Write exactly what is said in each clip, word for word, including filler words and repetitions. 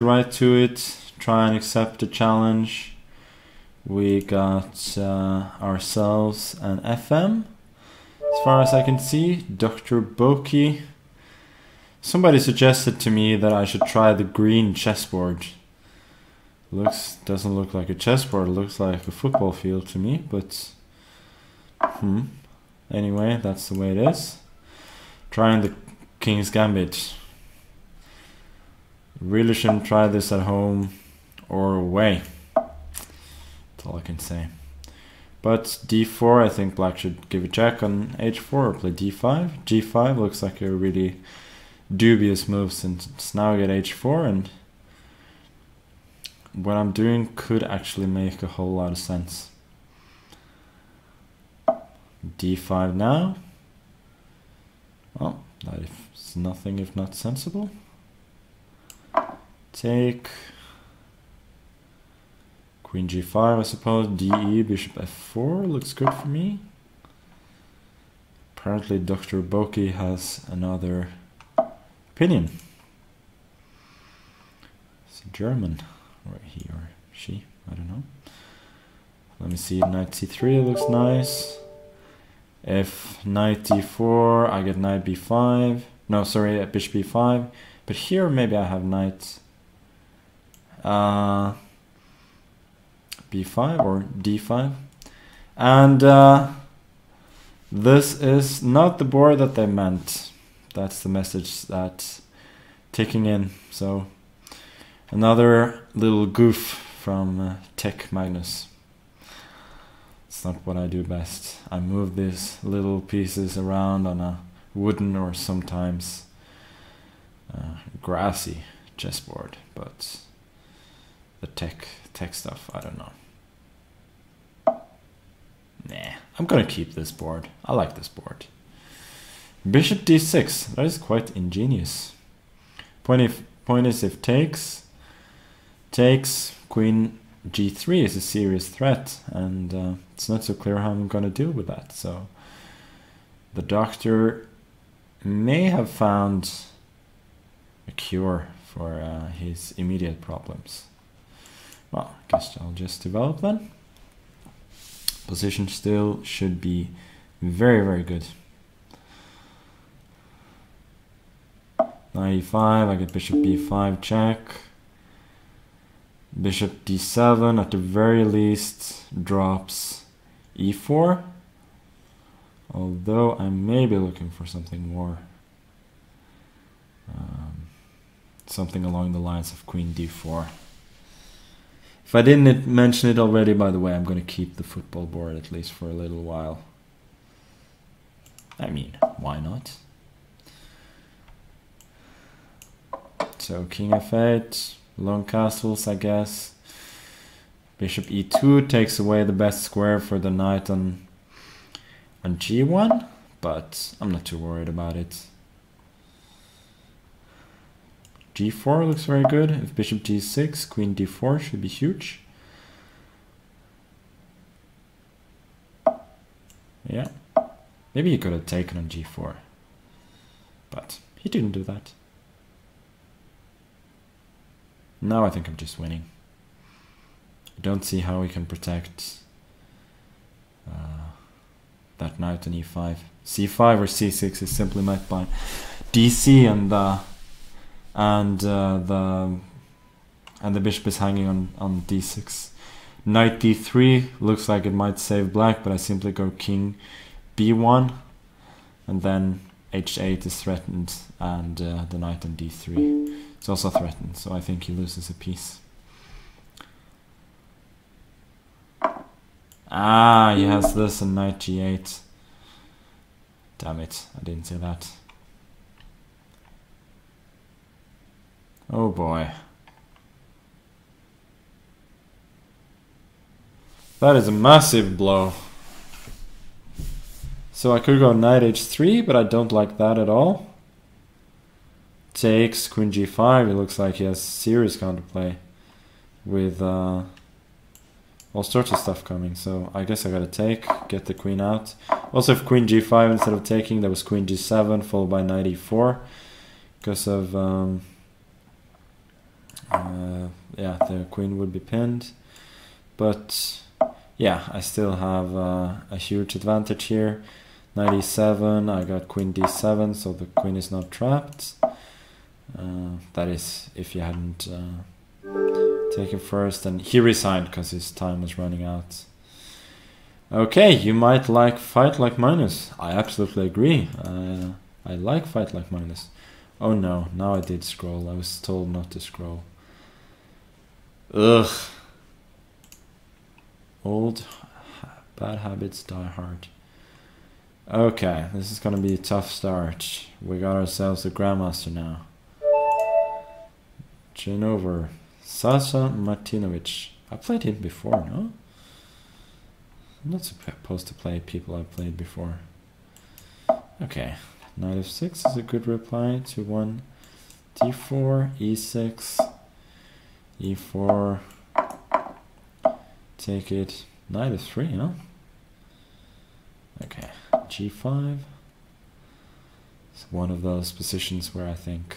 right to it, try and accept the challenge. We got uh, ourselves an F M, as far as I can see, Doctor Boki. Somebody suggested to me that I should try the green chessboard. Looks, doesn't look like a chessboard, looks like a football field to me, but hmm. Anyway, that's the way it is. Trying the King's Gambit. Really shouldn't try this at home or away. That's all I can say. But d four, I think black should give a check on h four or play d five. g five looks like a really dubious move since now I get h four, and what I'm doing could actually make a whole lot of sense. d five now. Well, that is nothing if not sensible. Take queen g five, I suppose. D E, bishop f four looks good for me. Apparently Doctor Boki has another opinion. It's a German, or he or she, I don't know. Let me see, knight c three looks nice. If knight d four, I get knight b five. No, sorry, bishop b five. But here maybe I have knight uh, b five or d five. And uh, this is not the board that they meant. That's the message that's ticking in. So another little goof from uh, Tech Magnus. It's not what I do best. I move these little pieces around on a wooden or sometimes uh, grassy chessboard, but the tech tech stuff, I don't know. Nah, I'm gonna keep this board. I like this board. Bishop d six, that is quite ingenious. Point if point is if takes takes queen g three is a serious threat, and uh, it's not so clear how I'm gonna deal with that. So the doctor may have found a cure for uh, his immediate problems. Well, I guess I'll just develop then. Position still should be very, very good. Knight e five, I get bishop b five check. Bishop d seven at the very least drops e four, although I may be looking for something more, um, something along the lines of queen d four. If I didn't mention it already, by the way, I'm going to keep the football board at least for a little while. I mean, why not? So king f eight, long castles, I guess. Bishop e two takes away the best square for the knight on, on g one, but I'm not too worried about it. g four looks very good. If bishop g six, queen d four should be huge. Yeah, maybe he could have taken on g four, but he didn't do that. Now I think I'm just winning. I don't see how we can protect uh, that knight on e five. c five or c six is simply met by dc, and uh, and uh, the and the bishop is hanging on on d six. Knight d three looks like it might save black, but I simply go king b one, and then h eight is threatened, and uh, the knight on d three. It's also threatened, so I think he loses a piece. Ah, he has this and knight g eight. Damn it, I didn't see that. Oh boy. That is a massive blow. So I could go knight h three, but I don't like that at all. Takes queen g five, it looks like he has serious counterplay with uh, all sorts of stuff coming, so I guess I gotta take, get the queen out. Also, if queen g five instead of taking, there was queen g seven followed by knight e four because of um, Uh, yeah, the queen would be pinned, but yeah, I still have uh, a huge advantage here. Knight e seven, I got queen d seven, so the queen is not trapped. Uh, that is, if you hadn't uh, taken first, and he resigned because his time was running out. Okay, you might like Fight Like Magnus. I absolutely agree. Uh, I like Fight Like Magnus. Oh no, now I did scroll. I was told not to scroll. Ugh. Old bad habits die hard. Okay, this is gonna be a tough start. We got ourselves a Grandmaster now. Genover Sasa Martinovic. I played him before, no? I'm not supposed to play people I've played before. Okay, knight f six is a good reply to one. d four, e six, e four. Take it. Knight f three, huh? Okay, g five. It's one of those positions where I think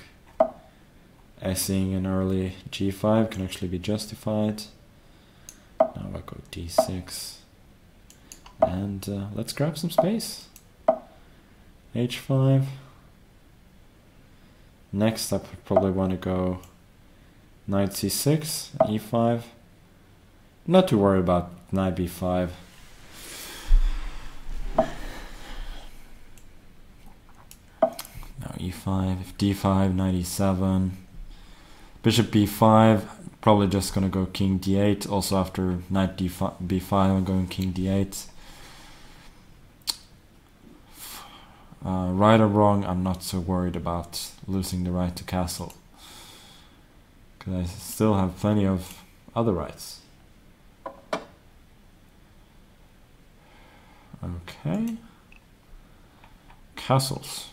essing an early g five can actually be justified. Now I'll go d six. And uh, let's grab some space. h five. Next, I probably want to go knight c six, e five. Not to worry about knight b five. Now e five, if d five, knight e seven. Bishop b five, probably just gonna go king d eight. Also after knight d five, b five, I'm going king d eight. Uh, right or wrong, I'm not so worried about losing the right to castle, because I still have plenty of other rights. Okay, castles.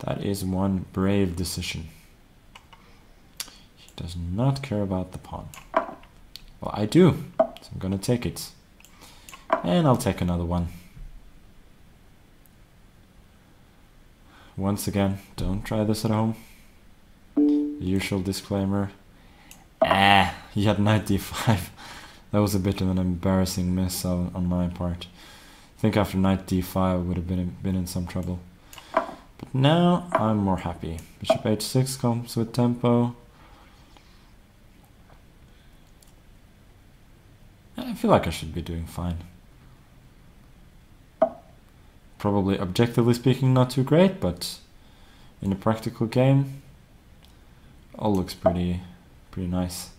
That is one brave decision. He does not care about the pawn. Well, I do, so I'm gonna take it, and I'll take another one. Once again, don't try this at home. The usual disclaimer. Ah, he had knight d five. That was a bit of an embarrassing miss on, on my part. I think after knight d five I would have been, been in some trouble. But now I'm more happy. Bishop h six comes with tempo. And I feel like I should be doing fine. Probably, objectively speaking, not too great, but in a practical game, all looks pretty, pretty nice.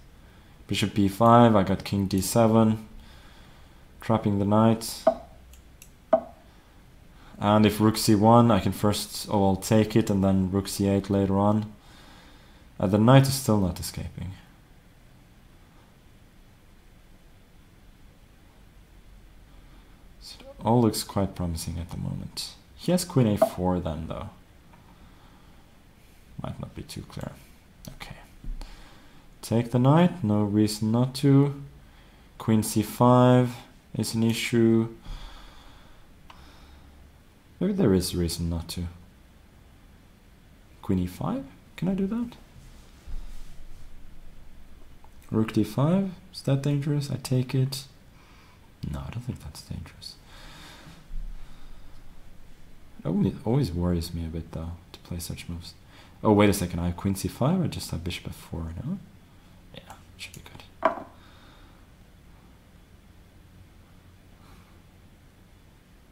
Bishop b five, I got king d seven, trapping the knight. And if rook c one, I can first of all take it, and then rook c eight later on. Uh, the knight is still not escaping. All looks quite promising at the moment. He has queen a four then, though. Might not be too clear. Okay. Take the knight, no reason not to. Queen c five is an issue. Maybe there is reason not to. Queen e five? Can I do that? Rook d five? Is that dangerous? I take it. No, I don't think that's dangerous. It always worries me a bit, though, to play such moves. Oh, wait a second, I have queen c five, or just have bishop f four, no? Yeah, should be good.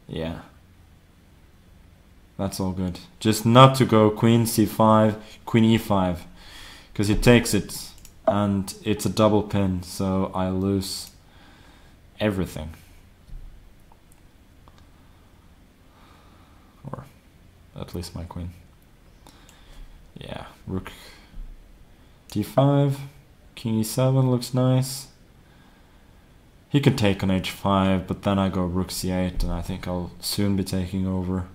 Yeah. That's all good. Just not to go queen c five, queen e five, because he takes it, and it's a double pin, so I lose everything. At least my queen. Yeah, rook d five, king e seven looks nice. He can take on h five, but then I go rook c eight, and I think I'll soon be taking over.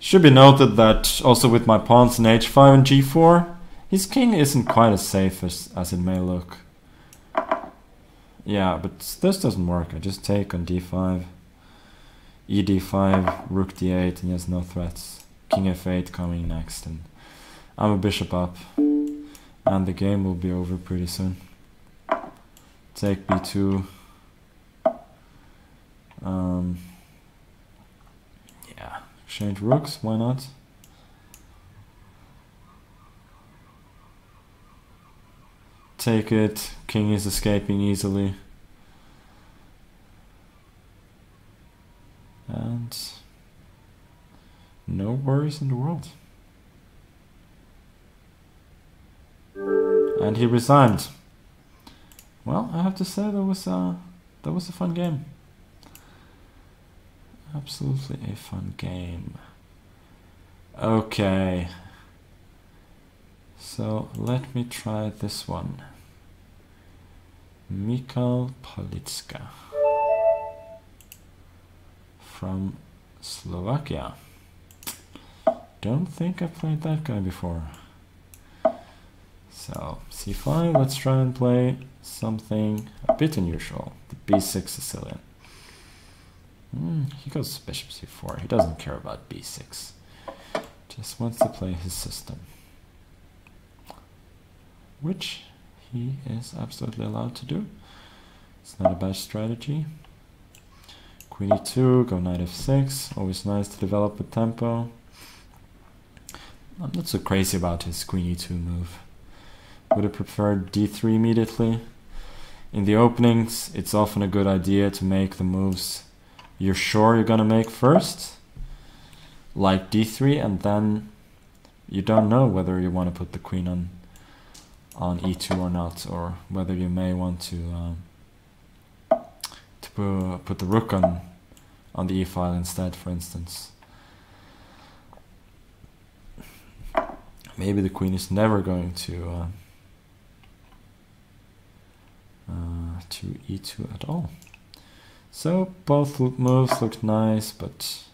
Should be noted that also with my pawns in h five and g four, his king isn't quite as safe as, as it may look. Yeah, but this doesn't work. I just take on d five. E d five, rook d eight, and he has no threats. King f eight coming next, and I'm a bishop up. and the game will be over pretty soon. Take b two. Um, yeah, exchange rooks, why not? Take it, king is escaping easily. And no worries in the world. And he resigned. Well, I have to say that was a, that was a fun game. Absolutely a fun game. Okay. So let me try this one. Michal Palitska from Slovakia. Don't think I played that guy before. So c five, let's try and play something a bit unusual. The b six Sicilian. Mm, he goes bishop c four. He doesn't care about b six. Just wants to play his system, which he is absolutely allowed to do. It's not a bad strategy. Queen e two, go knight f six. Always nice to develop a tempo. I'm not so crazy about his queen e two move. Would have preferred d three immediately. In the openings, it's often a good idea to make the moves you're sure you're gonna make first, like d three, and then you don't know whether you want to put the queen on on e two or not, or whether you may want to um, to pu put the rook on on the e file instead, for instance. Maybe the queen is never going to uh, uh, to e two at all. So both moves looked nice, but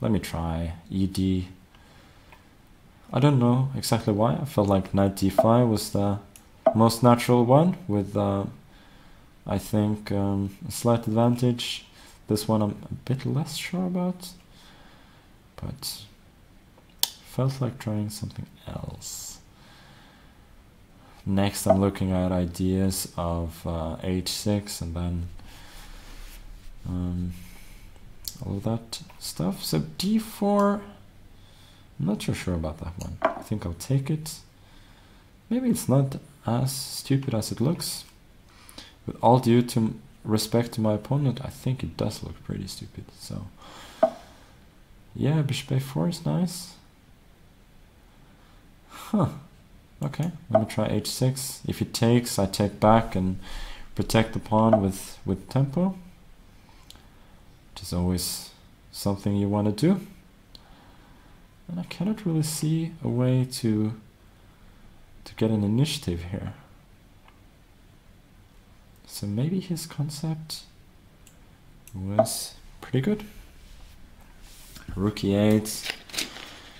let me try E D. I don't know exactly why. I felt like knight d five was the most natural one with, uh, I think, um, a slight advantage. This one I'm a bit less sure about, but felt like trying something else. Next, I'm looking at ideas of uh, h six and then Um, all of that stuff. So d four, I'm not so sure about that one. I think I'll take it. Maybe it's not as stupid as it looks. With all due to respect to my opponent, I think it does look pretty stupid. So yeah, bishop a four is nice. Huh. Okay, let me try h six. If he takes, I take back and protect the pawn with, with tempo. Is always something you want to do, and I cannot really see a way to to get an initiative here. So maybe his concept was pretty good. Rook e eight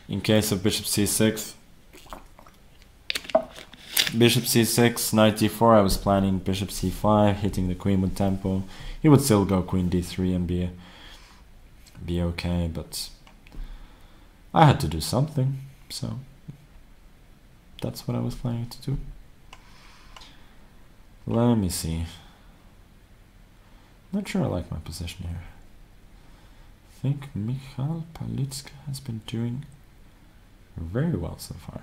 in case of bishop c six. Bishop c six, knight d four, I was planning bishop c five, hitting the queen with tempo. He would still go queen d three and be be okay, but I had to do something, so that's what I was planning to do. Let me see. Not sure I like my position here. I think Mikhail Palitska has been doing very well so far.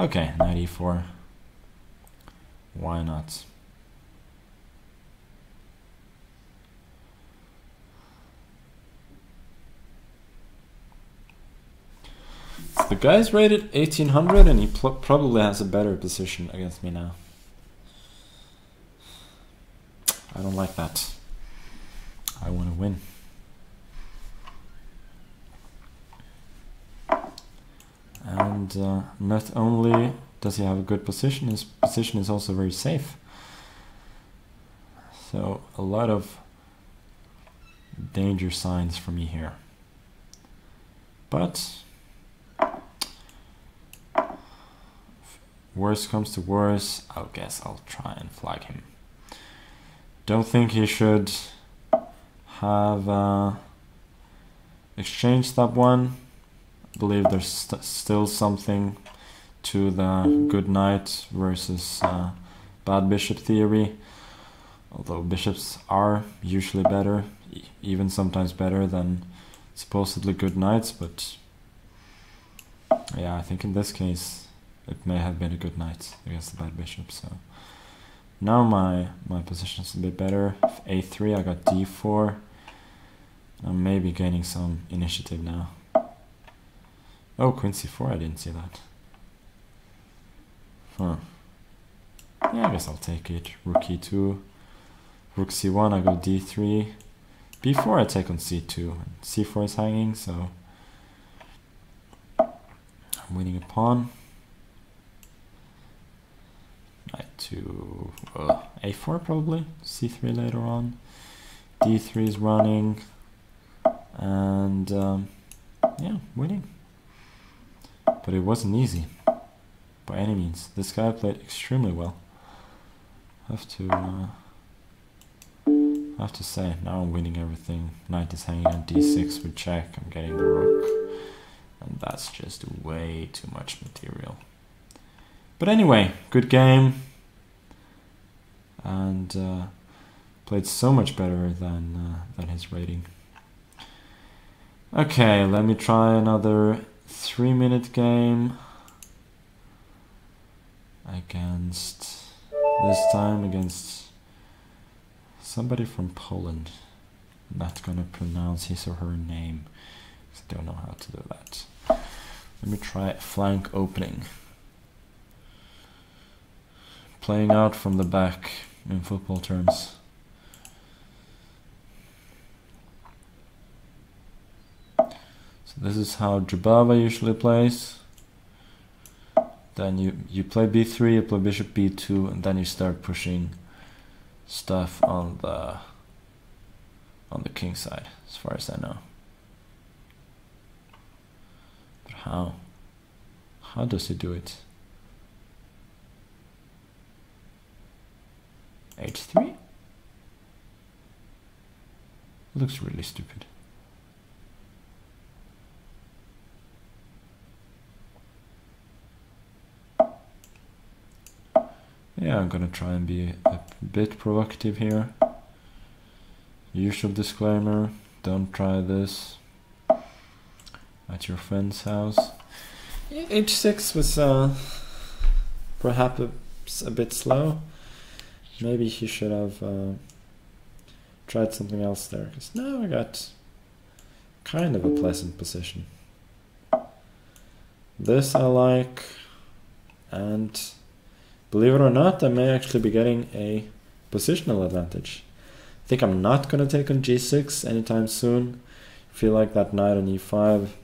Okay, knight e four. Why not? So the guy's rated eighteen hundred and he probably has a better position against me now. I don't like that. I want to win. And uh, not only does he have a good position, his position is also very safe. So a lot of danger signs for me here. But worse comes to worse, I guess I'll try and flag him. Don't think he should have uh, exchanged that one. Believe there's st still something to the good knight versus uh, bad bishop theory, although bishops are usually better, e even sometimes better than supposedly good knights, but yeah, I think in this case it may have been a good knight against the bad bishop. So now my my position is a bit better. a three, I got d four. I'm maybe gaining some initiative now. Oh, queen c four, I didn't see that. Huh. Yeah, I guess I'll take it. Rook e two. Rook c one, I go d three. b four, I take on c two. c four is hanging, so I'm winning a pawn. Knight to uh, a four probably. c three later on. d three is running. And um, yeah, winning. But it wasn't easy, by any means. This guy played extremely well. Have to, uh, have to say. Now I'm winning everything. Knight is hanging on d six with check. I'm getting the rook, and that's just way too much material. But anyway, good game, and uh, played so much better than uh, than his rating. Okay, let me try another three minute game against, this time against somebody from Poland. I'm not gonna pronounce his or her name because I don't know how to do that. Let me try flank opening. Playing out from the back in football terms. This is how Jobava usually plays. Then you, you play b three, you play bishop b two, and then you start pushing stuff on the on the king side, as far as I know. But how? How does he do it? h three? Looks really stupid. Yeah, I'm gonna try and be a bit provocative here. Usual disclaimer, don't try this at your friend's house. h six was uh, perhaps a, a bit slow. Maybe he should have uh, tried something else there, because now I got kind of a pleasant position. This I like, and believe it or not, I may actually be getting a positional advantage. I think I'm not going to take on g six anytime soon. I feel like that knight on e five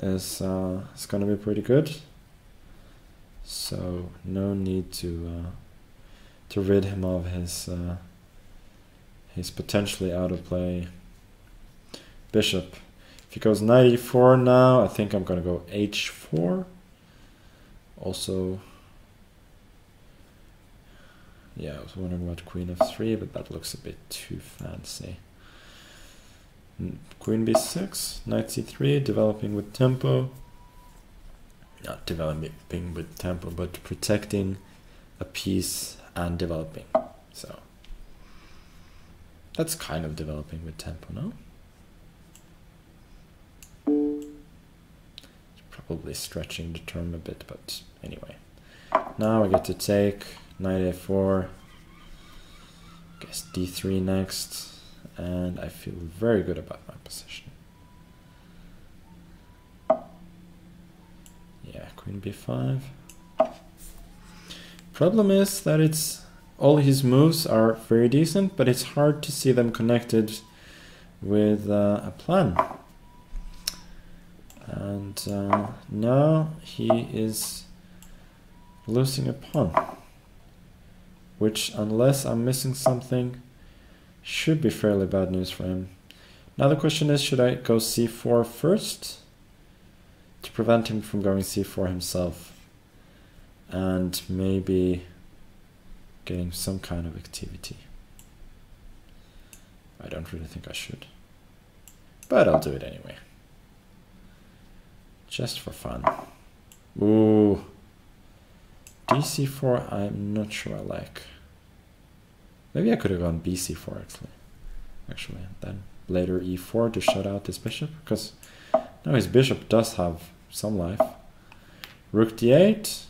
is, uh, is going to be pretty good. So no need to uh, to rid him of his uh, his potentially out of play bishop. If he goes knight e four now, I think I'm going to go h four. Also, yeah, I was wondering about queen f three, but that looks a bit too fancy. Queen b six, knight c three, developing with tempo. Not developing with tempo, but protecting a piece and developing. So that's kind of developing with tempo, no? It's probably stretching the term a bit, but anyway. Now I get to take knight a four, guess d three next, and I feel very good about my position. Yeah, queen b five. Problem is that it's all his moves are very decent, but it's hard to see them connected with uh, a plan. And uh, now he is losing a pawn, which, unless I'm missing something, should be fairly bad news for him. Now the question is, should I go c four first to prevent him from going c four himself and maybe getting some kind of activity? I don't really think I should, but I'll do it anyway, just for fun. Ooh. D c four, I'm not sure I like. Maybe I could have gone b c four actually. Actually, then later e four to shut out this bishop, because now his bishop does have some life. Rook d eight.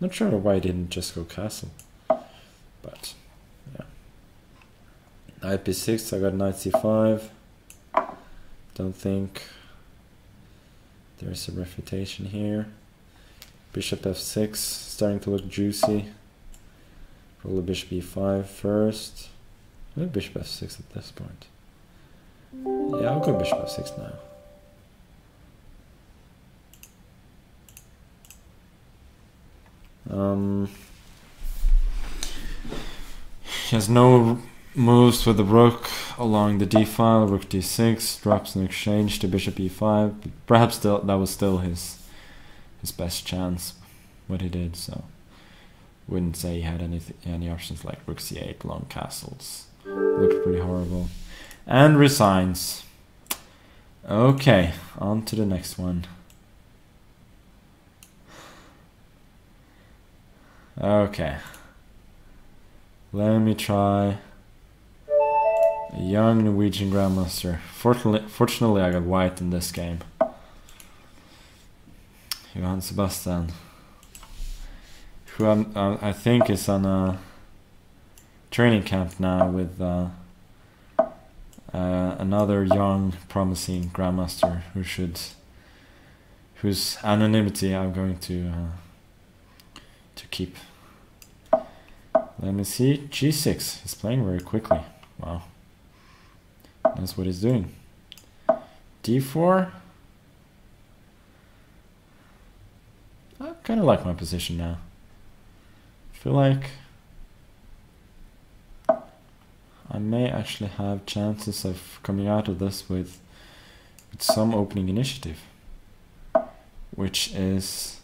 Not sure why he didn't just go castle. But yeah. Knight b six, I got knight c five. Don't think there's a refutation here. Bishop f six, starting to look juicy. Probably bishop e five first. Maybe bishop f six at this point. Yeah, I'll go bishop f six now. Um, he has no moves with the rook along the d file. Rook d six drops an exchange to bishop e five. Perhaps still, that was still his his best chance what he did. So wouldn't say he had any any options like rook c eight, long castles. Looked pretty horrible. And resigns. Okay, on to the next one. Okay, let me try a young Norwegian grandmaster. Fortunately, fortunately I got white in this game. Johan-Sebastian, who I'm, uh, I think is on a training camp now with uh, uh, another young promising grandmaster who should, whose anonymity I'm going to uh, to keep. Let me see. g six. He's playing very quickly. Wow. That's what he's doing. d four. I kind of like my position now. I feel like I may actually have chances of coming out of this with, with some opening initiative, which is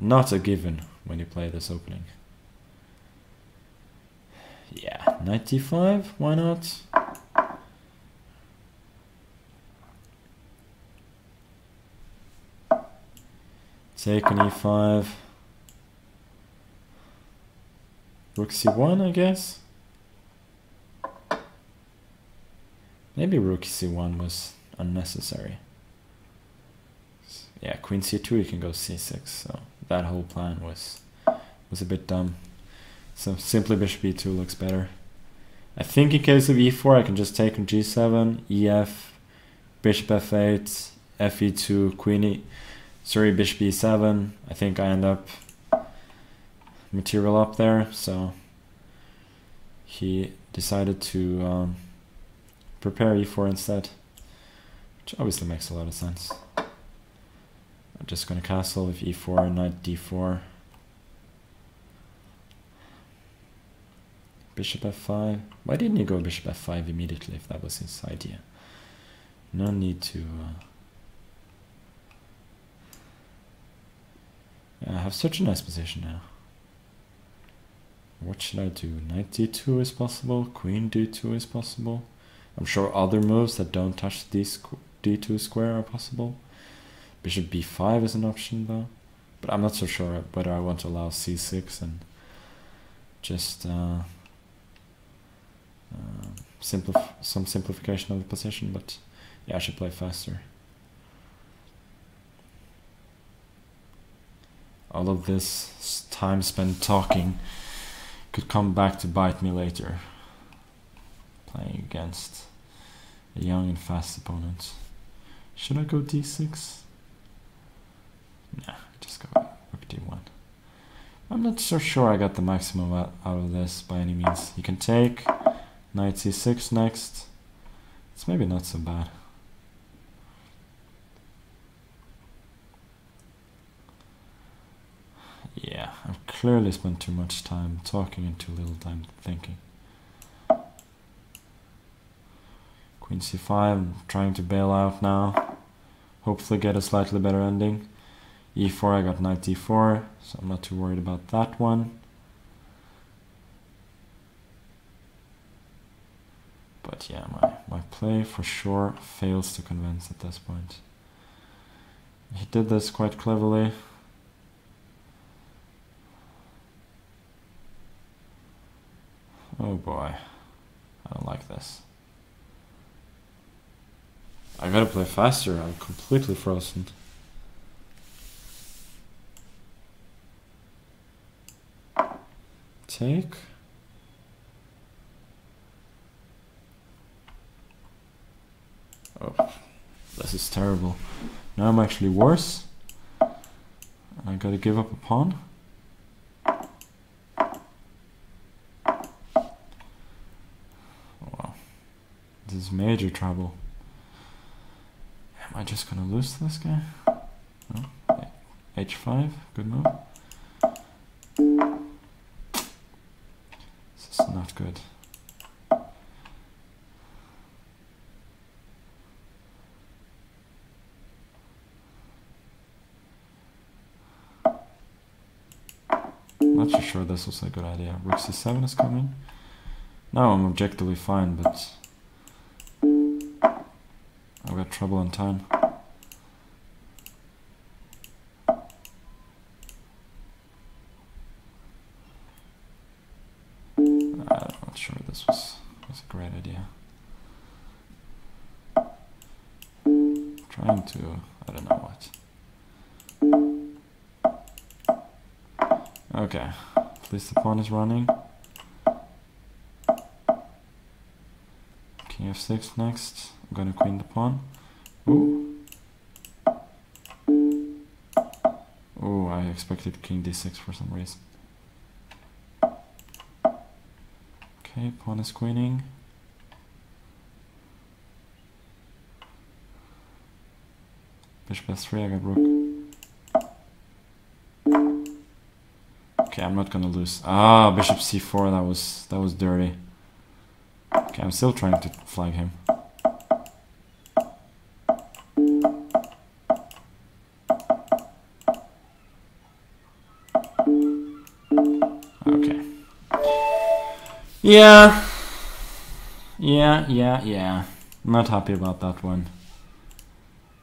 not a given when you play this opening. Yeah, knight d five, why not? Take on e five. Rook c one, I guess. Maybe rook c one was unnecessary. Yeah, queen c two, you can go c six, so that whole plan was was a bit dumb. So simply bishop b two looks better. I think in case of e four I can just take on g seven, ef, bishop f eight, f e two, queen e, sorry, bishop e seven. I think I end up material up there, so he decided to um, prepare e four instead, which obviously makes a lot of sense. I'm just going to castle with e four, knight d four, bishop f five. Why didn't he go bishop f five immediately if that was his idea? No need to... Uh... Yeah, I have such a nice position now. What should I do? Knight d two is possible, queen d two is possible. I'm sure other moves that don't touch the d two square are possible. Bishop b five is an option though, but I'm not so sure whether I want to allow c six and just uh, uh, simplif some simplification of the position, but yeah, I should play faster. All of this time spent talking could come back to bite me later, playing against a young and fast opponent. Should I go d six? Nah, just go rook d one. I'm not so sure I got the maximum out, out of this by any means. You can take knight c six next. It's maybe not so bad. Yeah, I've clearly spent too much time talking and too little time thinking. Queen c five, I'm trying to bail out now. Hopefully get a slightly better ending. e four, I got knight d four, so I'm not too worried about that one. But yeah, my, my play for sure fails to convince at this point. He did this quite cleverly. Oh boy, I don't like this. I gotta play faster, I'm completely frozen. Take. Oh, this is terrible. Now I'm actually worse. I gotta give up a pawn. This is major trouble. Am I just gonna lose to this guy? No. H five, good move. This is not good. Not too sure this was a good idea. Rook C seven is coming. Now I'm objectively fine, but I've got trouble on time. I'm not sure this was, was a great idea. I'm trying to, I don't know what. Okay, at least the pawn is running. King F six next. I'm gonna queen the pawn. Ooh. Ooh, I expected king d six for some reason. Okay, pawn is queening. Bishop f three, I got rook. Okay, I'm not gonna lose. Ah, bishop c four, that was that was dirty. Okay, I'm still trying to flag him. Yeah, yeah, yeah, yeah. Not happy about that one.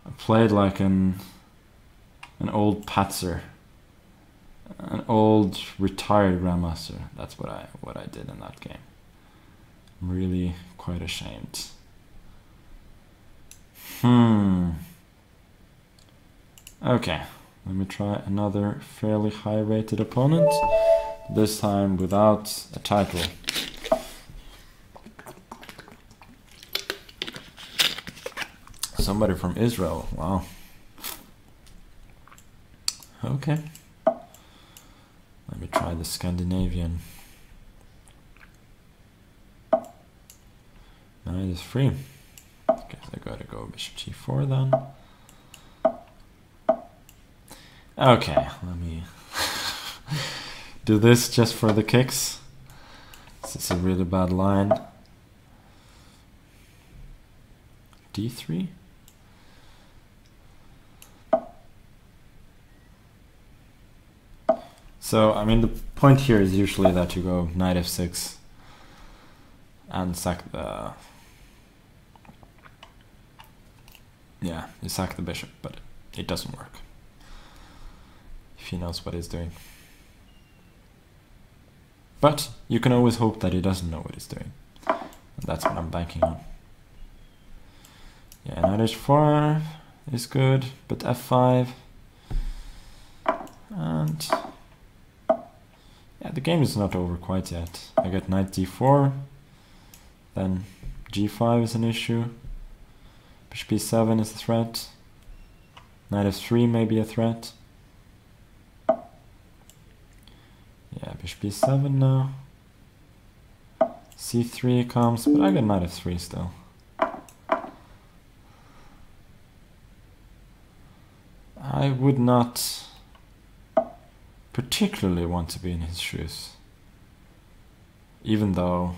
I played like an an old patzer, an old retired grandmaster. That's what I what I did in that game. I'm really quite ashamed. Hmm. Okay, let me try another fairly high-rated opponent. This time without a title. Somebody from Israel, wow. Okay. Let me try the Scandinavian. Knight is free. I guess I gotta go bishop g four then. Okay, let me do this just for the kicks. This is a really bad line. d three? So, I mean, the point here is usually that you go knight f six and sack the... Yeah, you sack the bishop, but it doesn't work. If he knows what he's doing. But you can always hope that he doesn't know what he's doing. And that's what I'm banking on. Yeah, knight h four is good, but f five. And... the game is not over quite yet. I get knight d four, then g five is an issue, bishop b seven is a threat, knight f three may be a threat. Yeah, bishop b seven now, c three comes, but I get knight f three still. I would not particularly want to be in his shoes, even though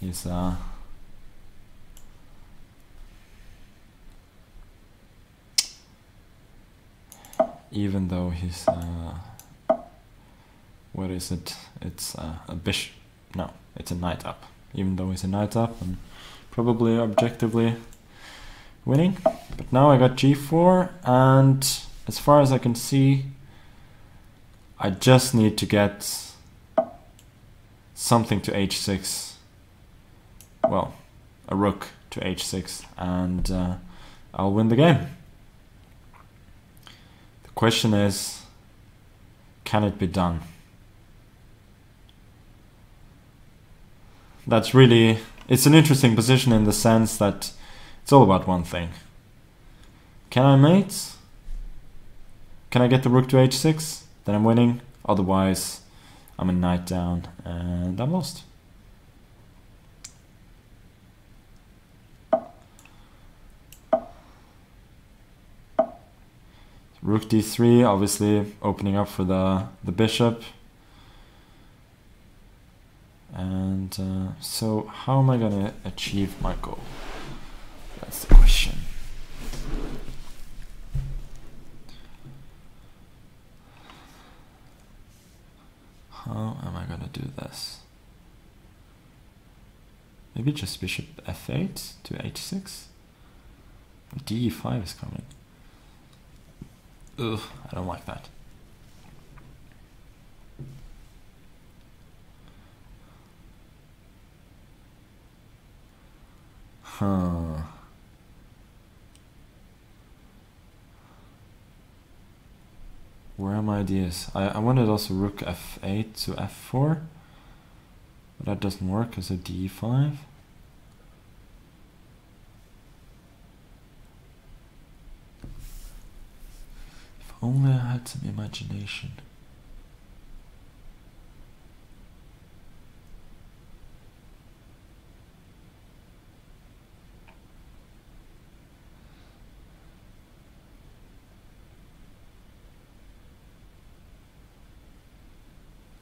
he's uh even though he's uh what is it it's uh, a bishop no it's a knight up even though he's a knight up and probably objectively winning. But now I got g four, and as far as I can see, I just need to get something to h six. Well, a rook to h six, and uh, I'll win the game. The question is, can it be done? That's really, it's an interesting position in the sense that it's all about one thing. Can I mate? Can I get the rook to h six? Then I'm winning. Otherwise, I'm a knight down and I'm lost. Rook d three, obviously opening up for the, the bishop. And uh, so how am I going to achieve my goal? That's the question. How am I going to do this? Maybe just bishop f eight to h six? d five is coming. Ugh, I don't like that. Huh. Where are my ideas? I, I wanted also rook f eight to f four, but that doesn't work as a d five. If only I had some imagination.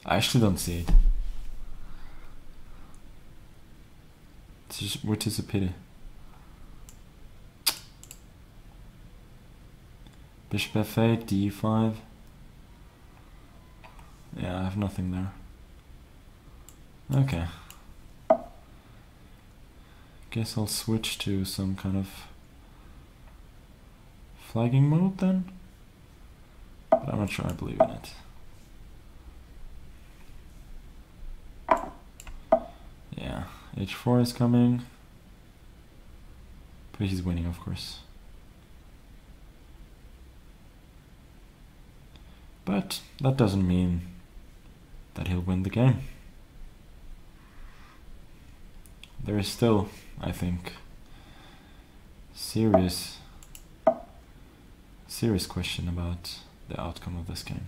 I actually don't see it, it's just, which is a pity. Bishop f eight, d five. Yeah, I have nothing there. Okay. Guess I'll switch to some kind of flagging mode then, but I'm not sure I believe in it. Yeah, h four is coming, but he's winning, of course. But that doesn't mean that he'll win the game. There is still, I think, serious, serious question about the outcome of this game.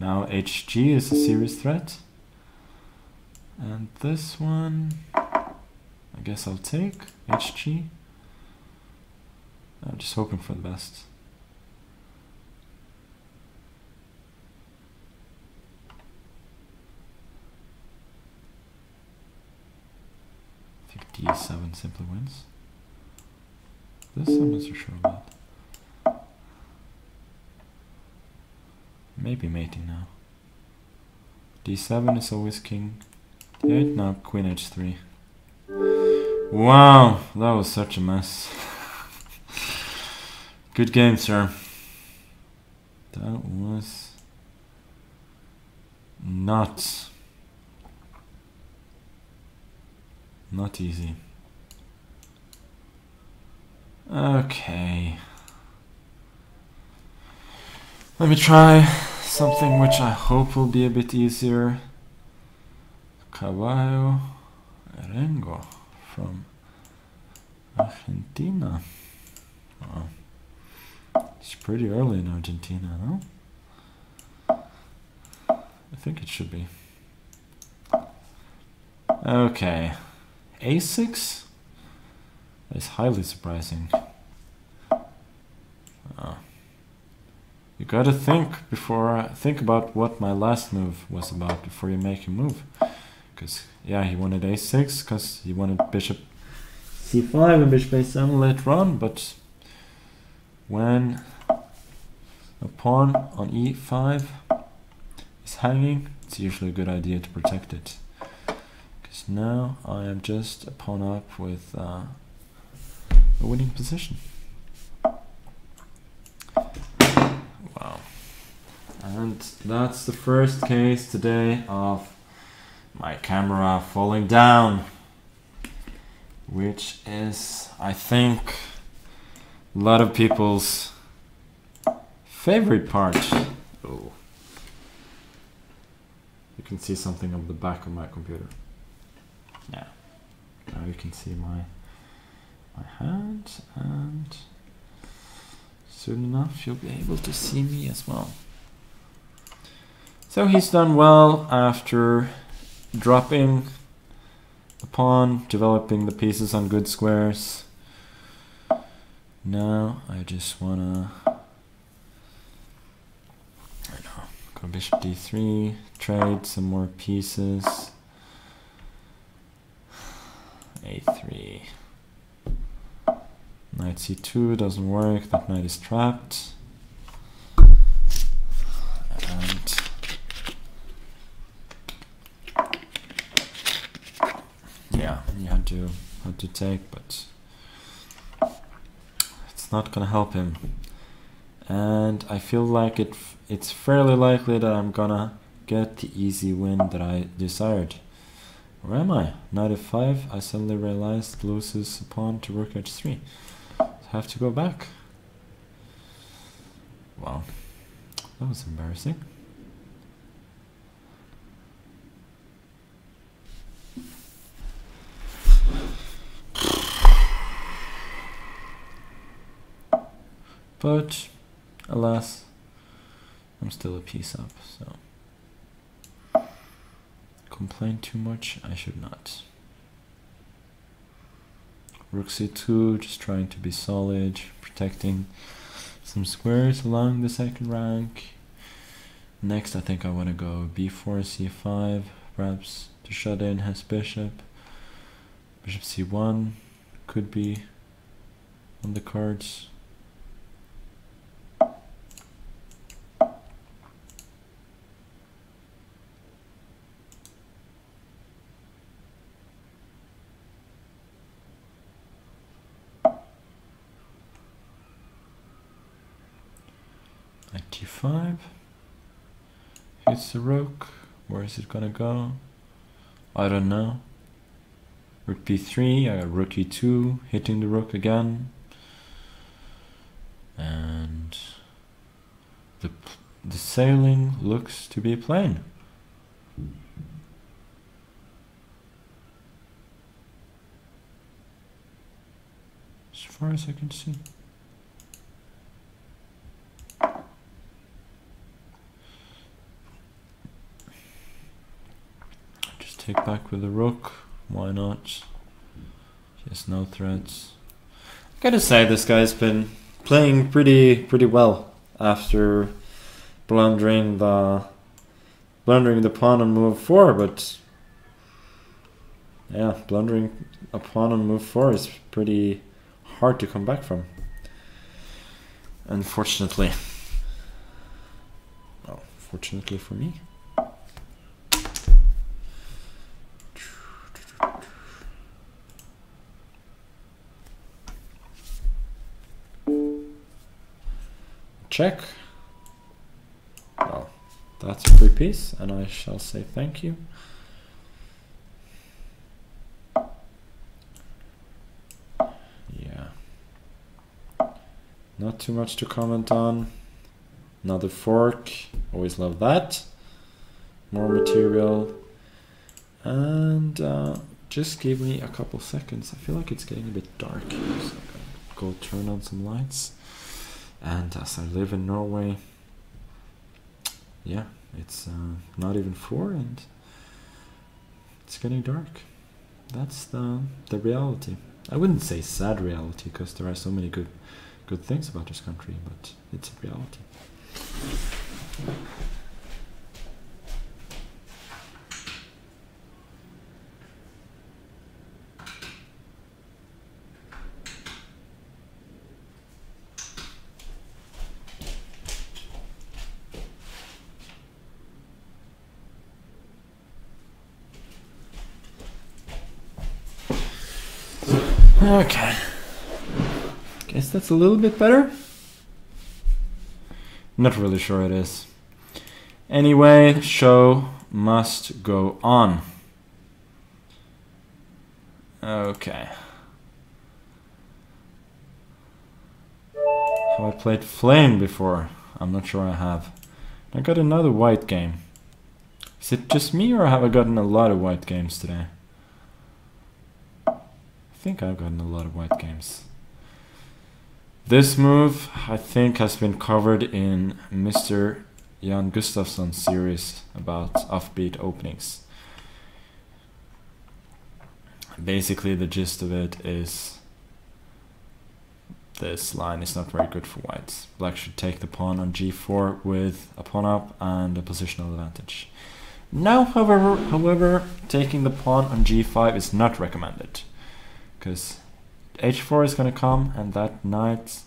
Now hg is a serious threat. And this one, I guess I'll take hg. I'm just hoping for the best. I think d seven simply wins. This I'm not so sure about. Maybe mating now. d seven is always king. eight, now queen h three. Wow, that was such a mess. Good game, sir. That was not not easy. Okay, let me try something which I hope will be a bit easier. Caballo Rengo from Argentina. Oh. It's pretty early in Argentina, no? I think it should be. Okay. a six? That is highly surprising. Oh. You gotta think before think about what my last move was about before you make a move. Because, yeah, he wanted a six, because he wanted bishop c five and bishop a seven later on, but when a pawn on e five is hanging, it's usually a good idea to protect it. Because now I am just a pawn up with uh, a winning position. Wow. And that's the first case today of my camera falling down, which is, I think, a lot of people's favorite part. Oh. You can see something on the back of my computer. Yeah. Now you can see my my hand, and soon enough you'll be able to see me as well. So he's done well after dropping the pawn, developing the pieces on good squares. Now I just wanna, I know, go bishop d three, trade some more pieces. a three. Knight c two doesn't work, that knight is trapped. And yeah, you had to had to take, but it's not gonna help him. And I feel like it it's fairly likely that I'm gonna get the easy win that I desired. Where am I? Knight f five, I suddenly realized, loses a pawn to rook h three. I have to go back. Wow. That was embarrassing. But, alas, I'm still a piece up, so... complain too much, I should not. Rook c two, just trying to be solid, protecting some squares along the second rank. Next I think I want to go b four, c five, perhaps to shut in his bishop. Bishop c one could be on the cards. Five hits the rook. Where is it gonna go? I don't know. Rook b three. I got rook e two, hitting the rook again, and the the sailing looks to be plain. As far as I can see. Take back with the rook, why not? Just no threats. I gotta say, this guy's been playing pretty pretty well after blundering the blundering the pawn on move four, but yeah, blundering a pawn on move four is pretty hard to come back from. Unfortunately. Oh, fortunately for me. Check. Well, that's a free piece, and I shall say thank you. Yeah. Not too much to comment on. Another fork. Always love that. More material. And uh, just give me a couple seconds. I feel like it's getting a bit dark here, so I'll go turn on some lights. And as I live in Norway, yeah, it's uh, not even four and it's getting dark. That's the the reality. I wouldn't say sad reality, because there are so many good good things about this country, but it's a reality. Okay. Guess that's a little bit better? Not really sure it is. Anyway, show must go on. Okay. Have I played Flame before? I'm not sure I have. I got another white game. Is it just me or have I gotten a lot of white games today? I think I've gotten a lot of white games. This move, I think, has been covered in Mister Jan Gustafsson's series about offbeat openings. Basically, the gist of it is this line is not very good for whites. Black should take the pawn on g four with a pawn up and a positional advantage. Now, however, however, taking the pawn on g five is not recommended, because h four is going to come and that knight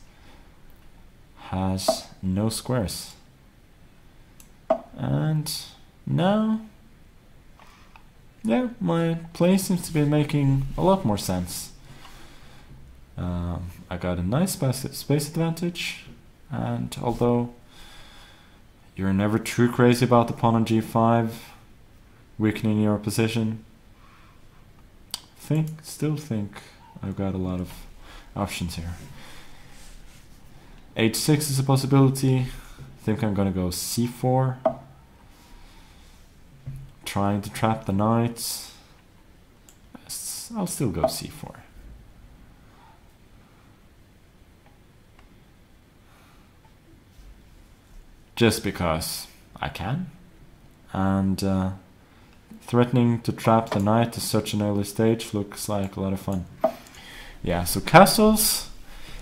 has no squares. And now, yeah, my play seems to be making a lot more sense. Um, I got a nice space advantage, and although you're never too crazy about the pawn on g five weakening your position, think still think I've got a lot of options here. h six is a possibility. I think I'm gonna go c four, trying to trap the knights. I'll still go c four. Just because I can, and uh, threatening to trap the knight at such an early stage looks like a lot of fun. Yeah, so castles,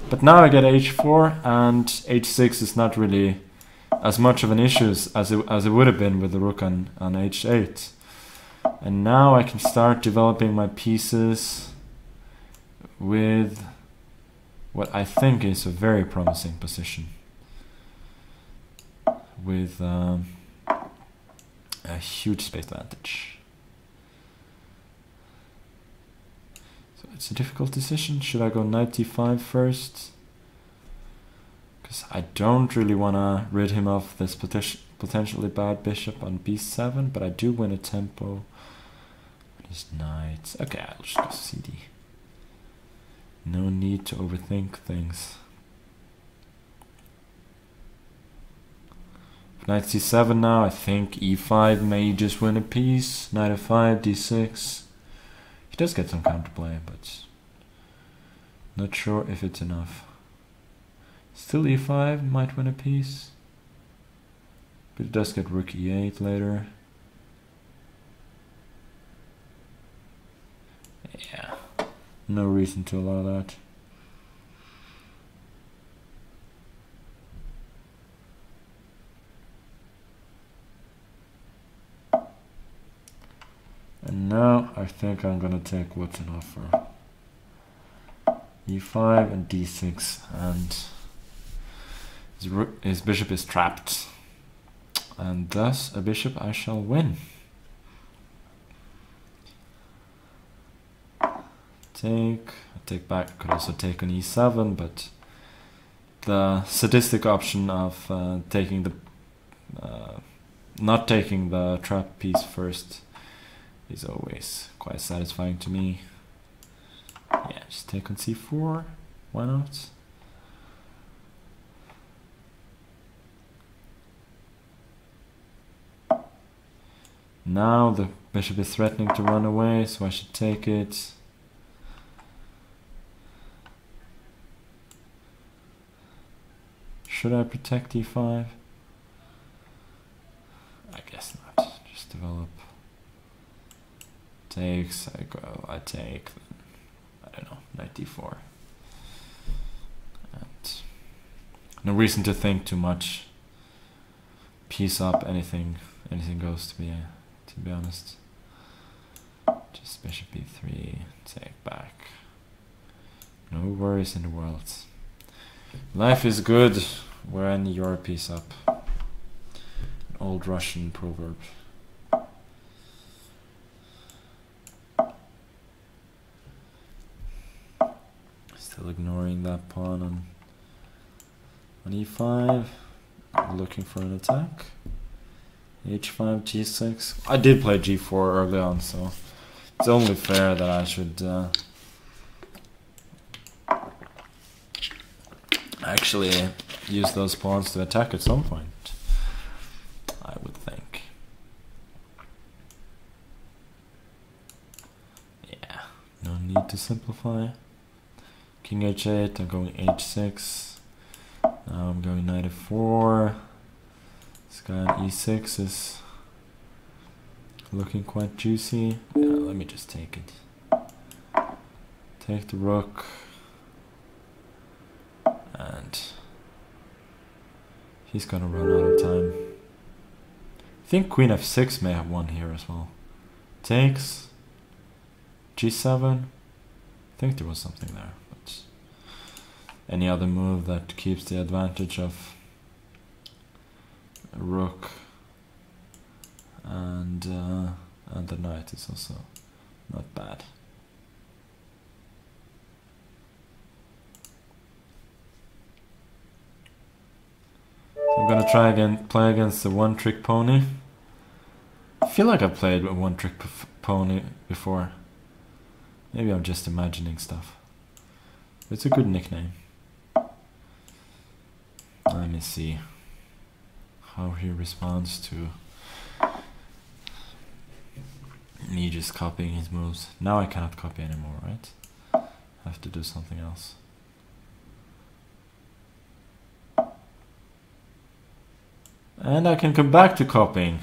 but now I get h four, and h six is not really as much of an issue as it, as it would have been with the rook on, on h eight. And now I can start developing my pieces with what I think is a very promising position, with um, a huge space advantage. So it's a difficult decision. Should I go knight d five first? Because I don't really want to rid him of this poten potentially bad bishop on b seven, but I do win a tempo. His knight. Okay, I'll just go c d. No need to overthink things. Knight c seven now, I think e five may just win a piece. Knight f five, d six. He does get some counterplay, but not sure if it's enough. Still e five, might win a piece. But it does get rook e eight later. Yeah, no reason to allow that. And now I think I'm gonna take what's an offer. e five and d six, and his, his bishop is trapped. And thus a bishop I shall win. Take, take back, I could also take on e seven, but the sadistic option of uh, taking the, uh, not taking the trap piece first is always quite satisfying to me. Yeah, just take on c four, why not? Now the bishop is threatening to run away, so I should take it. Should I protect e five? I guess not, just develop. Takes, I go, I take, I don't know, knight d four. And no reason to think too much. Piece up, anything, anything goes to be, uh, to be honest. Just bishop b three, take back. No worries in the world. Life is good when you're piece up. An old Russian proverb. still ignoring that pawn on on e five, looking for an attack. h five, g six. I did play g four early on, so it's only fair that I should uh, actually use those pawns to attack at some point. I would think. Yeah, no need to simplify. King h eight, I'm going h six. Now I'm going knight f four. This guy on e six is looking quite juicy. Yeah, let me just take it. Take the rook. And he's gonna run out of time. I think queen f six may have won here as well. Takes g seven. I think there was something there. But any other move that keeps the advantage of rook and uh, and the knight is also not bad. So I'm gonna try again, play against the one-trick pony. I feel like I've played a one-trick pony before. Maybe I'm just imagining stuff. It's a good nickname. Let me see how he responds to me just copying his moves. Now I cannot copy anymore, right? I have to do something else. And I can come back to copying.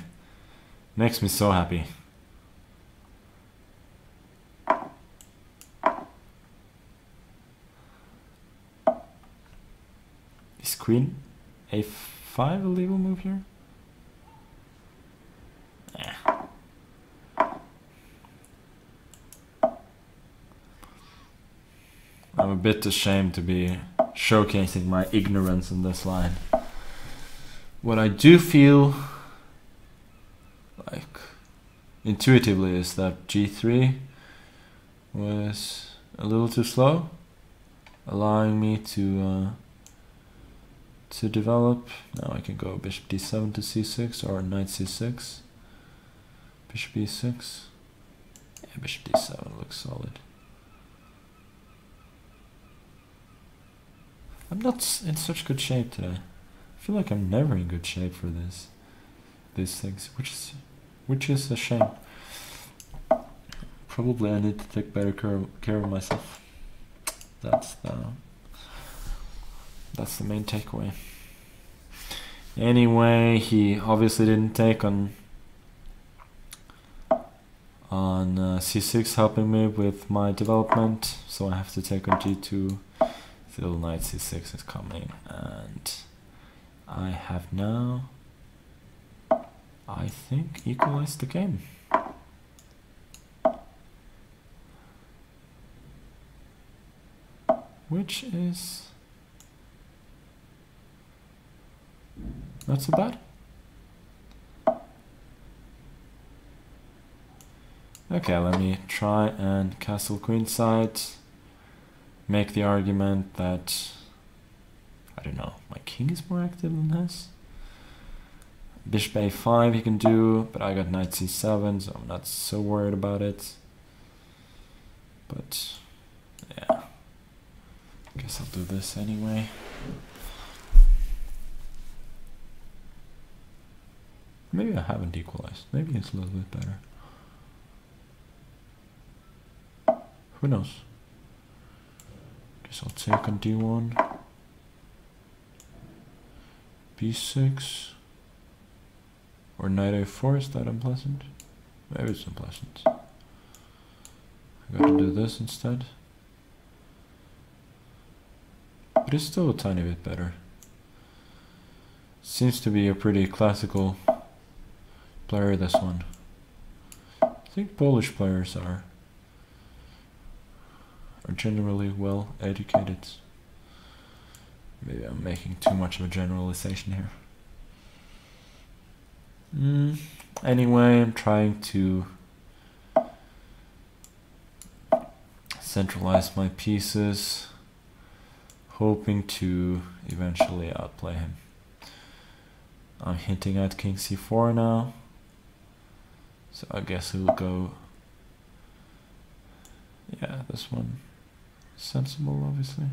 Makes me so happy. Is queen a five a legal move here? Yeah. I'm a bit ashamed to be showcasing my ignorance in this line. What I do feel like intuitively is that g three was a little too slow, allowing me to uh, to develop. Now I can go bishop d seven to c six or knight c six, bishop e six. Yeah, bishop d seven looks solid. I'm not in such good shape today. I feel like I'm never in good shape for this these things, which is which is a shame. Probably I need to take better care, care of myself. That's the That's the main takeaway. Anyway, he obviously didn't take on on uh, c six, helping me with my development, so I have to take on g two till knight c six is coming, and I have now, I think, equalized the game. Which is not so bad. Okay, let me try and castle queenside. Make the argument that, I don't know, my king is more active than his. Bishop a five he can do, but I got knight c seven, so I'm not so worried about it. But yeah, I guess I'll do this anyway. Maybe I haven't equalized. Maybe it's a little bit better. Who knows? Guess I'll take on d one. b six. Or knight a four, is that unpleasant? Maybe it's unpleasant. I gotta do this instead. But it's still a tiny bit better. Seems to be a pretty classical player, this one. I think Polish players are are generally well educated. Maybe I'm making too much of a generalization here. Mm, anyway, I'm trying to centralize my pieces. hoping to eventually outplay him. I'm hinting at king c four now, so I guess he'll go, yeah, this one sensible, obviously.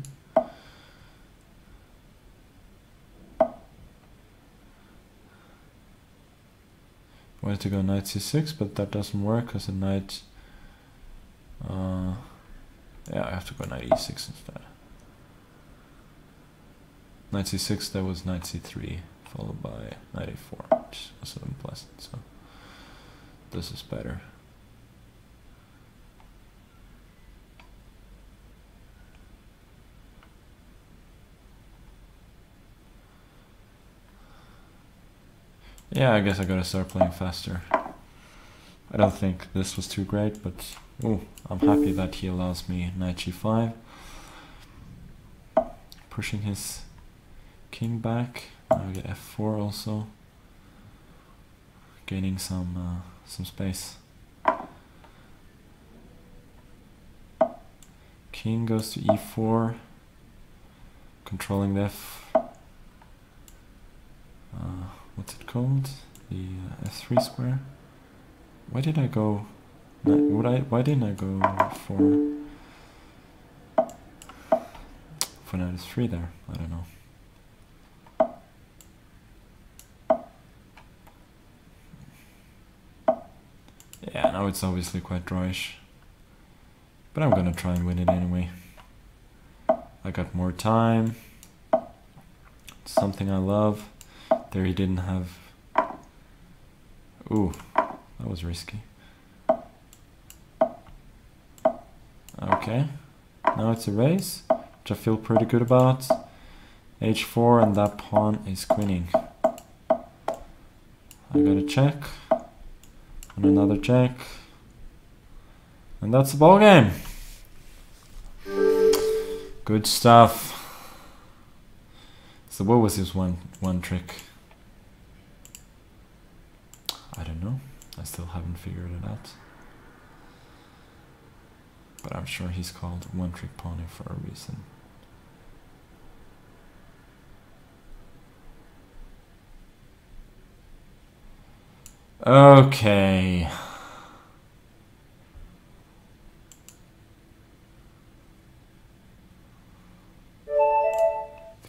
Wanted to go knight c six, but that doesn't work because the knight, uh, yeah, I have to go knight e six instead. Knight c six, that was knight c three, followed by knight a four, which wasn't unpleasant, so this is better. Yeah, I guess I gotta start playing faster. I don't think this was too great, but ooh, I'm happy that he allows me knight g five. Pushing his king back. Now we get f four also. Gaining some uh, some space. King goes to e four. Controlling the f. Uh, What's it called? The uh, f three square. Why did I go? Would I? Why didn't I go for for knight f three there? I don't know. Yeah, now it's obviously quite drawish, but I'm gonna try and win it anyway. I got more time. It's something I love. There he didn't have... Ooh, that was risky. Okay, now it's a race, which I feel pretty good about. h four, and that pawn is queening. I got a check, and another check, and that's the ball game. Good stuff. So what was his one one trick? I don't know. I still haven't figured it out. But I'm sure he's called one trick pony for a reason. Okay.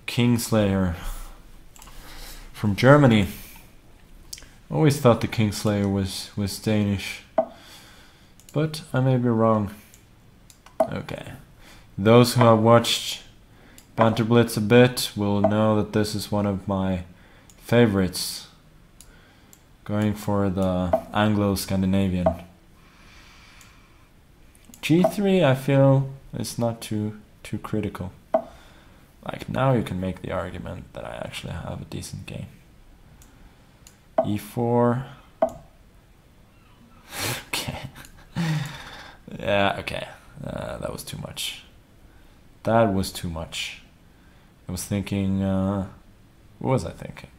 Kingslayer from Germany. Always thought the Kingslayer was was Danish, but I may be wrong. Okay, those who have watched Banter Blitz a bit will know that this is one of my favorites. Going for the Anglo-Scandinavian. g three, I feel it's not too too critical. Like, now you can make the argument that I actually have a decent game. e four. Okay. Yeah, okay. Uh, that was too much. That was too much. I was thinking... Uh, what was I thinking?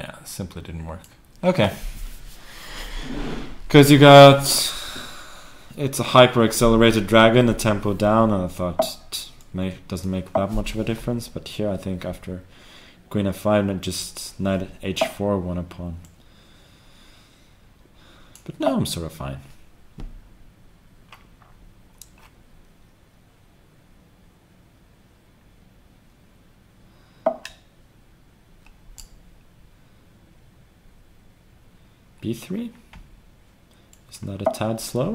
Yeah, simply didn't work. Okay. Because you got, it's a hyper accelerated dragon, a tempo down, and I thought it make, doesn't make that much of a difference. But here I think after queen f five and just knight h four won a pawn. But now I'm sort of fine. b three? Isn't that a tad slow?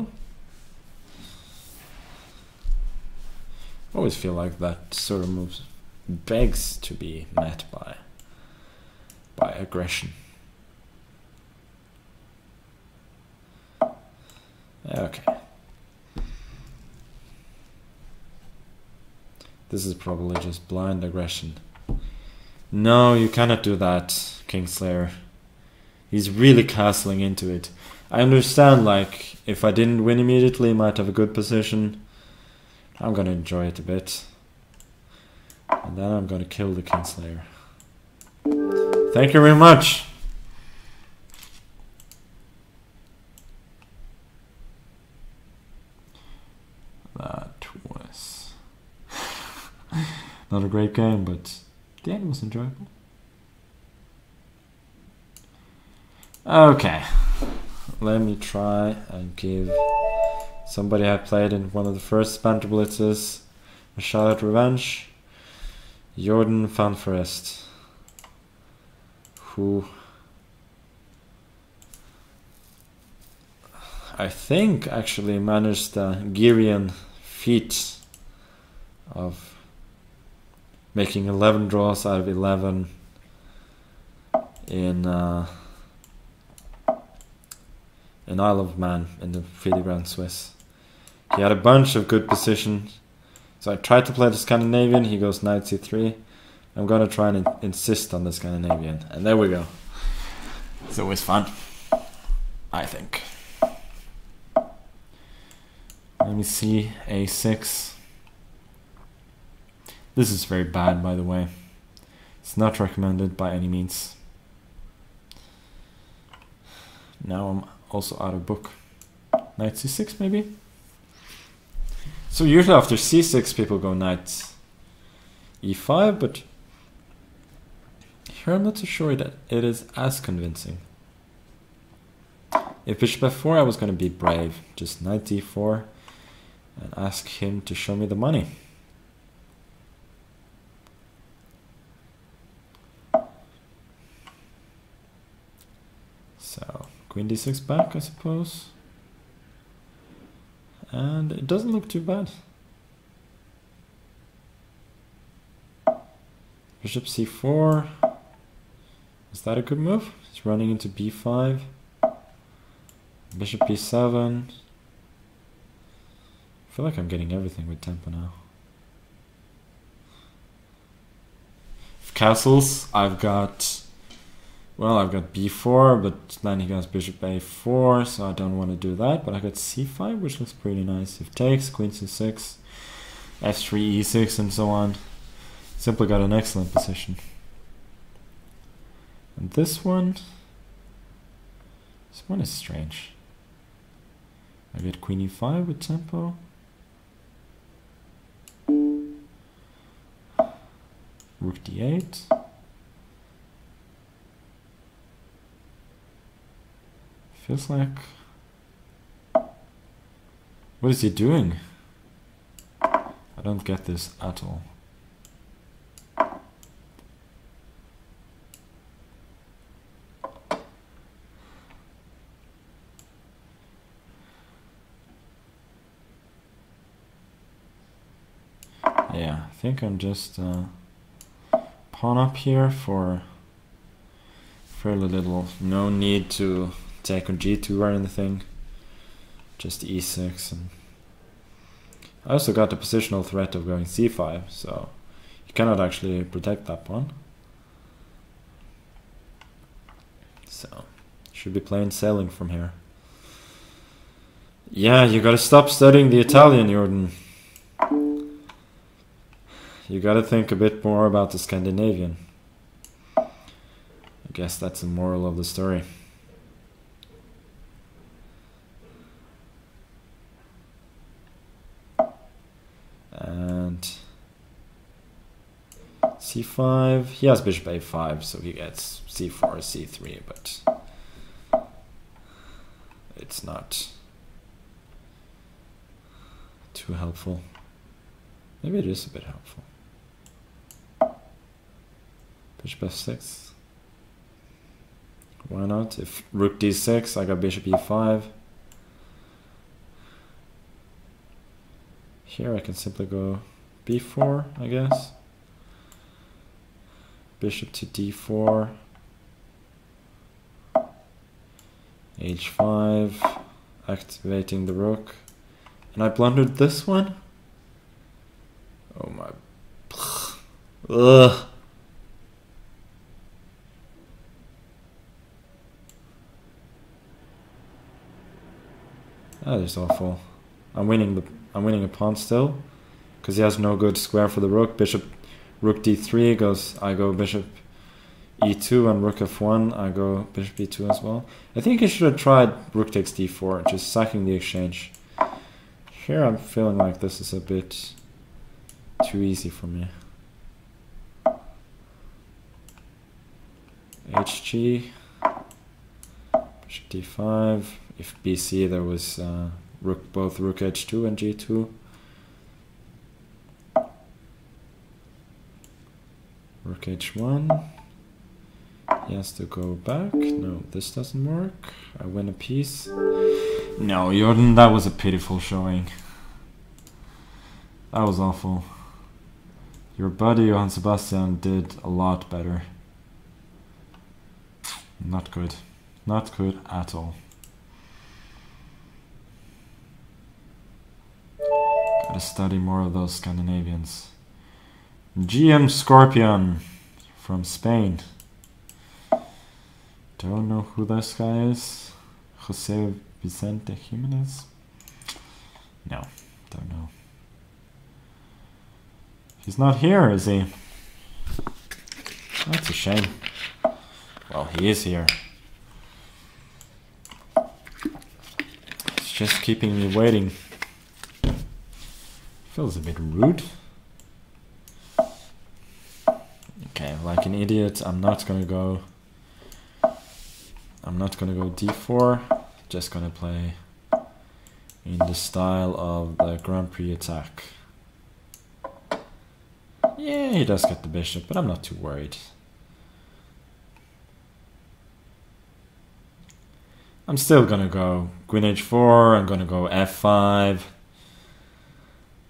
I always feel like that sort of moves begs to be met by by aggression. Okay. This is probably just blind aggression. No, you cannot do that, Kingslayer. He's really castling into it. I understand, like, if I didn't win immediately, might have a good position. I'm gonna enjoy it a bit. And then I'm gonna kill the Kingslayer. Thank you very much! Not a great game, but the end was enjoyable. Okay, let me try and give somebody I played in one of the first Banter Blitzes a shot at revenge. Jorden Van Foreest, who I think actually managed the Hungarian feat of making eleven draws out of eleven in uh, in Isle of Man in the FIDE Grand Swiss. He had a bunch of good positions, so I tried to play the Scandinavian. He goes knight c three. I'm gonna try and in insist on the Scandinavian, and there we go. It's always fun, I think. Let me see, a six. This is very bad, by the way. It's not recommended by any means. Now I'm also out of book. Knight c six, maybe? So usually after c six, people go knight e five, but here I'm not so sure that it is as convincing. If bishop f four, I was going to be brave. Just knight d four and ask him to show me the money. So, queen d six back, I suppose. And it doesn't look too bad. Bishop c four. Is that a good move? He's running into b five. Bishop b seven. I feel like I'm getting everything with tempo now. For castles, I've got... Well, I've got b four, but then he goes bishop a four, so I don't want to do that. But I got c five, which looks pretty nice. If takes, queen c six, f three, e six, and so on. Simply got an excellent position. And this one... This one is strange. I get queen e five with tempo. Rook d eight. Feels like... What is he doing? I don't get this at all. Yeah, I think I'm just uh, pawn up here for fairly little. No need to take on g two or anything. Just e six. And I also got the positional threat of going c five, so you cannot actually protect that pawn. So, should be plain sailing from here. Yeah, you gotta stop studying the Italian, Jorden. You gotta think a bit more about the Scandinavian. I guess that's the moral of the story. And c five, he has bishop a five, so he gets c four, c three, but it's not too helpful. Maybe it is a bit helpful. Bishop f six. Why not? If rook d six, I got bishop e five. Here I can simply go b four, I guess. Bishop to d four. h five. Activating the rook. And I blundered this one? Oh my... Ugh. That is awful. I'm winning the I'm winning a pawn still, because he has no good square for the rook. Bishop, rook d three goes. I go bishop e two and rook f one. I go bishop e two as well. I think he should have tried rook takes d four, just sacking the exchange. Here I'm feeling like this is a bit too easy for me. H g, bishop d five. If b c, there was uh, rook, both rook h two and g two. Rook h one. He has to go back. No, this doesn't work. I win a piece. No, Jorden, that was a pitiful showing. That was awful. Your buddy Johan-Sebastian did a lot better. Not good. Not good at all. Gotta study more of those Scandinavians. G M Scorpion from Spain. Don't know who this guy is. Jose Vicente Jimenez? No, don't know. He's not here, is he? That's a shame. Well, he is here. It's just keeping me waiting. Feels a bit rude. Okay, like an idiot, I'm not gonna go... I'm not gonna go d four. Just gonna play in the style of the Grand Prix attack. Yeah, he does get the bishop, but I'm not too worried. I'm still gonna go queen h four, I'm gonna go f five.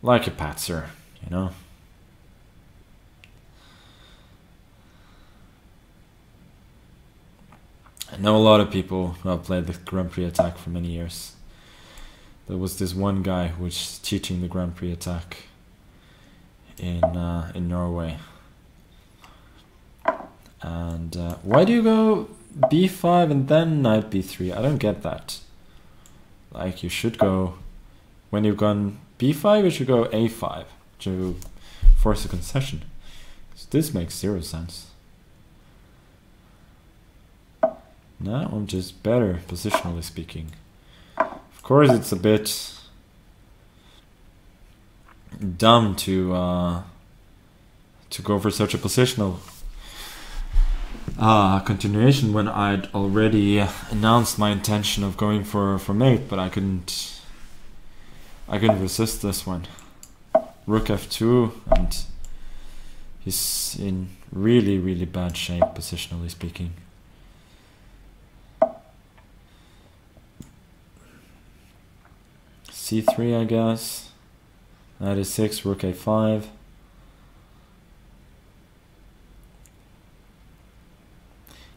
Like a patzer, you know? I know a lot of people who have played the Grand Prix attack for many years. There was this one guy who was teaching the Grand Prix attack in uh, in Norway. And uh, why do you go b five and then knight b three? I don't get that. Like, you should go, when you've gone b five, you should go a five to force a concession. So this makes zero sense. Now I'm just better, positionally speaking. Of course it's a bit dumb to uh, to go for such a positional uh, continuation when I'd already announced my intention of going for for mate, but I couldn't. I couldn't resist this one. Rook f two, and he's in really really bad shape, positionally speaking. c three, I guess. Knight a six, rook a five.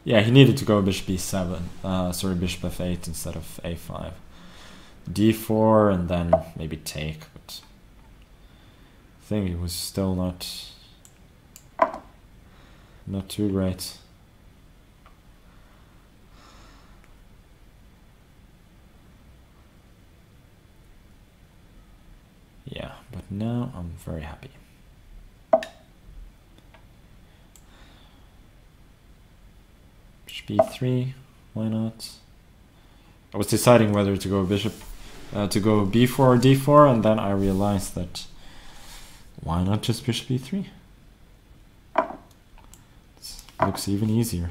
Yeah, he needed to go bishop b seven, uh, sorry, bishop f eight instead of a five. d four, and then maybe take, but I think it was still not, not too great. Yeah, but now I'm very happy. Bishop b three, why not? I was deciding whether to go bishop, uh, to go b four or d four, and then I realized that why not just bishop b three? This looks even easier.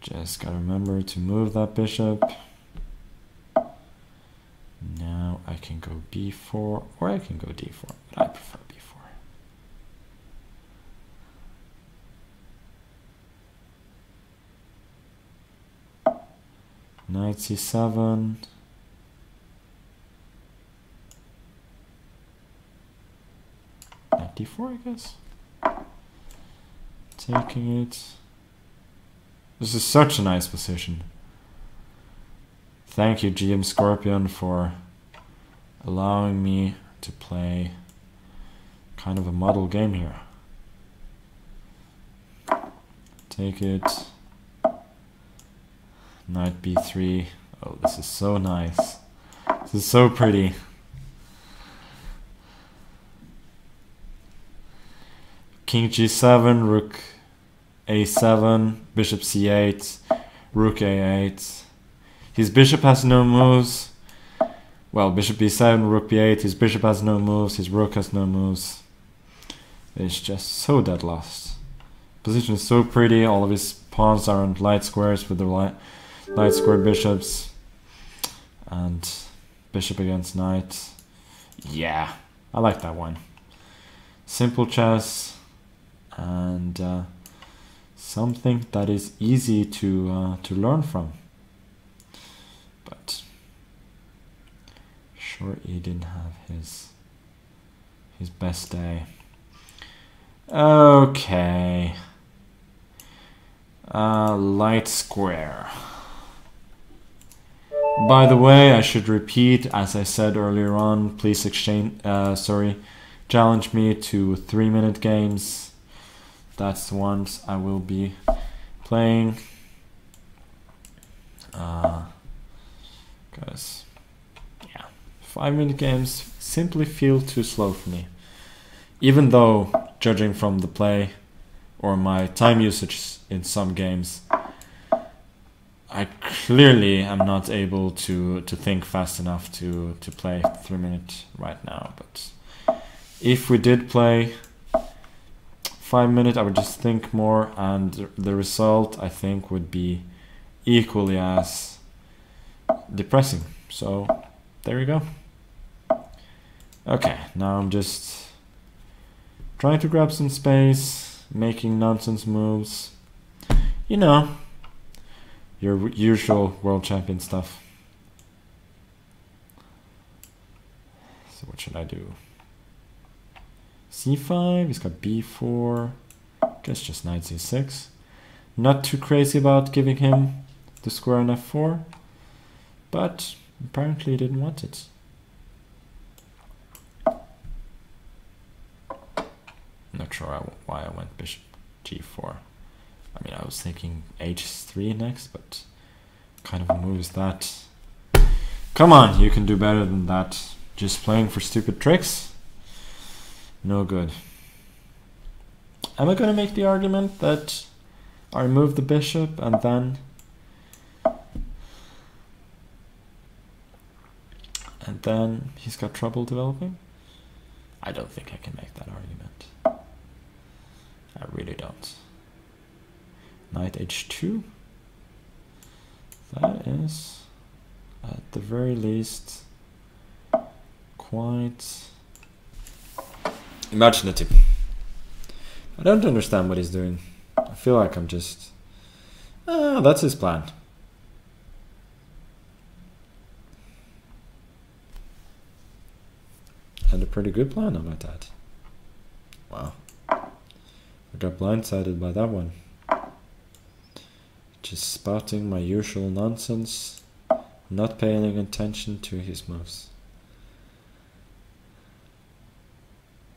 Just gotta remember to move that bishop. Now I can go b four, or I can go d four, but I prefer b four. Knight c seven. Knight d four, I guess. Taking it. This is such a nice position. Thank you, G M Scorpion, for allowing me to play kind of a model game here. Take it. Knight b three. Oh, this is so nice. This is so pretty. King g seven, rook a seven, bishop c eight, rook a eight. His bishop has no moves. Well, bishop b seven, rook b eight. His bishop has no moves. His rook has no moves. It's just so dead last. position is so pretty. All of his pawns are on light squares with the light, light square bishops. And bishop against knight. Yeah, I like that one. Simple chess. And uh, something that is easy to uh, to learn from. But sure, he didn't have his his best day. Okay. Uh, light square. By the way, I should repeat, as I said earlier on, please exchange. Uh, sorry, challenge me to three-minute games. That's the ones I will be playing. Uh, because, yeah, five-minute games simply feel too slow for me. Even though, judging from the play or my time usage in some games, I clearly am not able to to think fast enough to to play three minute right now. But if we did play five minute, I would just think more, and the result I think would be equally as depressing. So there you go. Okay, now I'm just trying to grab some space, making nonsense moves. You know, your usual world champion stuff. So what should I do? c five, he's got b four. Guess just knight c six. Not too crazy about giving him the square on f four, but apparently he didn't want it. Not sure why I went bishop g four. I mean, I was thinking h three next, but what kind of a move is that? Come on, you can do better than that. Just playing for stupid tricks? No good. Am I going to make the argument that I remove the bishop and then... and then he's got trouble developing? I don't think I can make that argument. I really don't. Knight h two. That is, at the very least, quite imaginative. I don't understand what he's doing. I feel like I'm just... ah, that's his plan. And a pretty good plan, I might add. Wow. I got blindsided by that one. Just spouting my usual nonsense, not paying attention to his moves.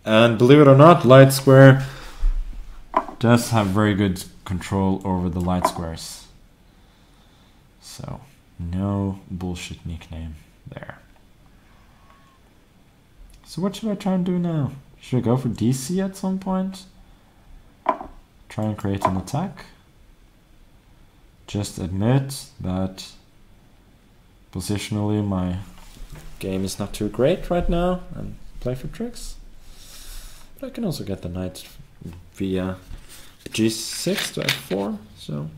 And believe it or not, light square does have very good control over the light squares. So, no bullshit nickname there. So what should I try and do now? Should I go for D C at some point? Try and create an attack? Just admit that positionally my game is not too great right now and play for tricks. But I can also get the knight via g six to f four, so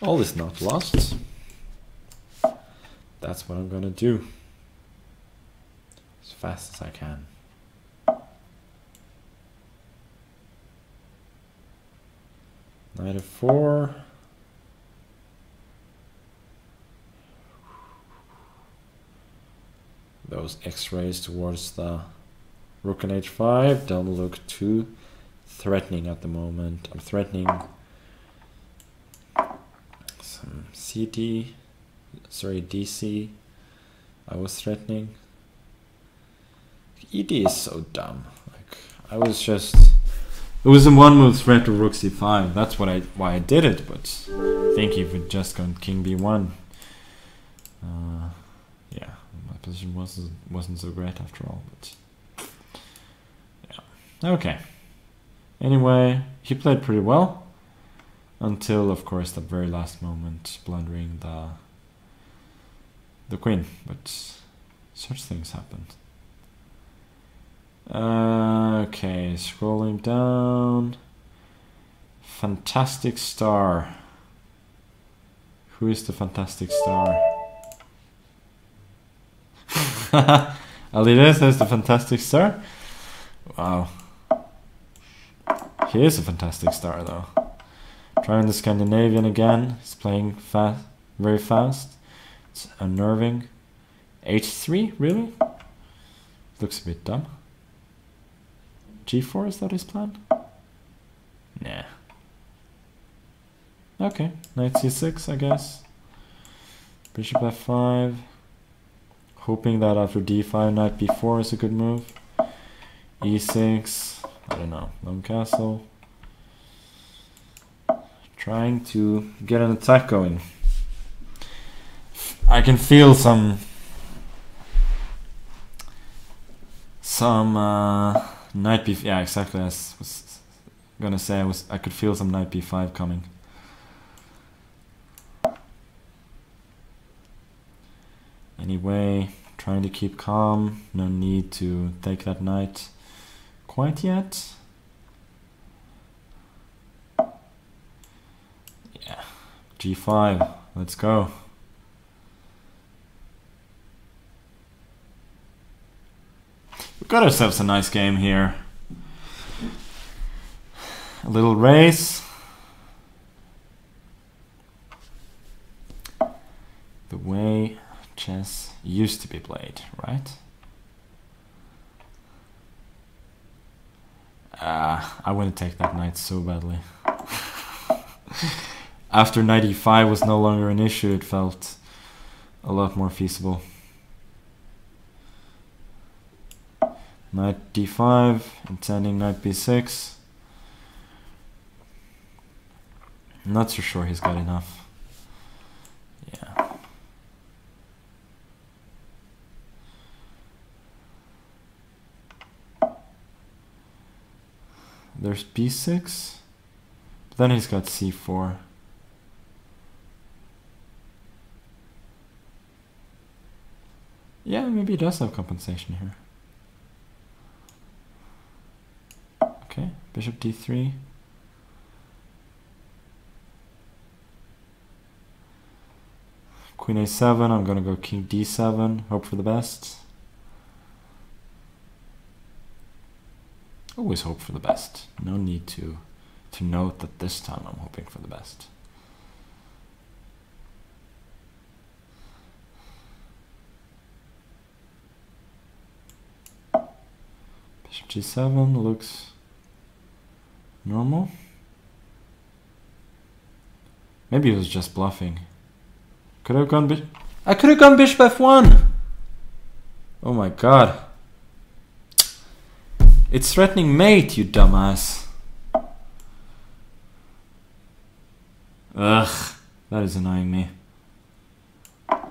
all is not lost. That's what I'm gonna do as fast as I can. Knight f four. Those x-rays towards the rook on h five don't look too threatening at the moment. I'm threatening some C D, sorry, D C. I was threatening. E D is so dumb. Like, I was just... it was a one-move threat to rook c five. That's what I why I did it. But I think if it just gone king b one, uh, yeah, my position wasn't wasn't so great after all. But yeah, okay. Anyway, he played pretty well until, of course, the very last moment, blundering the the queen. But such things happened. Uh, okay, scrolling down. Fantastic Star. Who is the Fantastic Star? Alireza is the Fantastic Star? Wow. He is a Fantastic Star though. Trying the Scandinavian again. He's playing fast, very fast. It's unnerving. H three? Really? Looks a bit dumb. G four, is that his plan? Nah. Okay, knight c six, I guess. Bishop f five. Hoping that after d five, knight b four is a good move. e six. I don't know. Long castle. Trying to get an attack going. I can feel some... Some... Uh, knight b... Yeah, exactly. I was gonna say I, was, I could feel some knight b five coming. Anyway, trying to keep calm, no need to take that knight quite yet. Yeah, g five, let's go. We've got ourselves a nice game here. A little race. The way chess used to be played, right? Ah, uh, I want to take that knight so badly. After knight e five was no longer an issue, it felt a lot more feasible. Knight d five, intending knight b six. I'm not so sure he's got enough. Yeah. There's b six, then he's got c four. Yeah, maybe he does have compensation here. Okay, bishop d three. Queen a seven, I'm gonna go king d seven, hope for the best. Always hope for the best. No need to to note that this time I'm hoping for the best. Bishop g seven looks normal. Maybe it was just bluffing. Could I have gone bishop? I could have gone bishop f one. Oh my god. It's threatening mate, you dumbass. Ugh, that is annoying me. I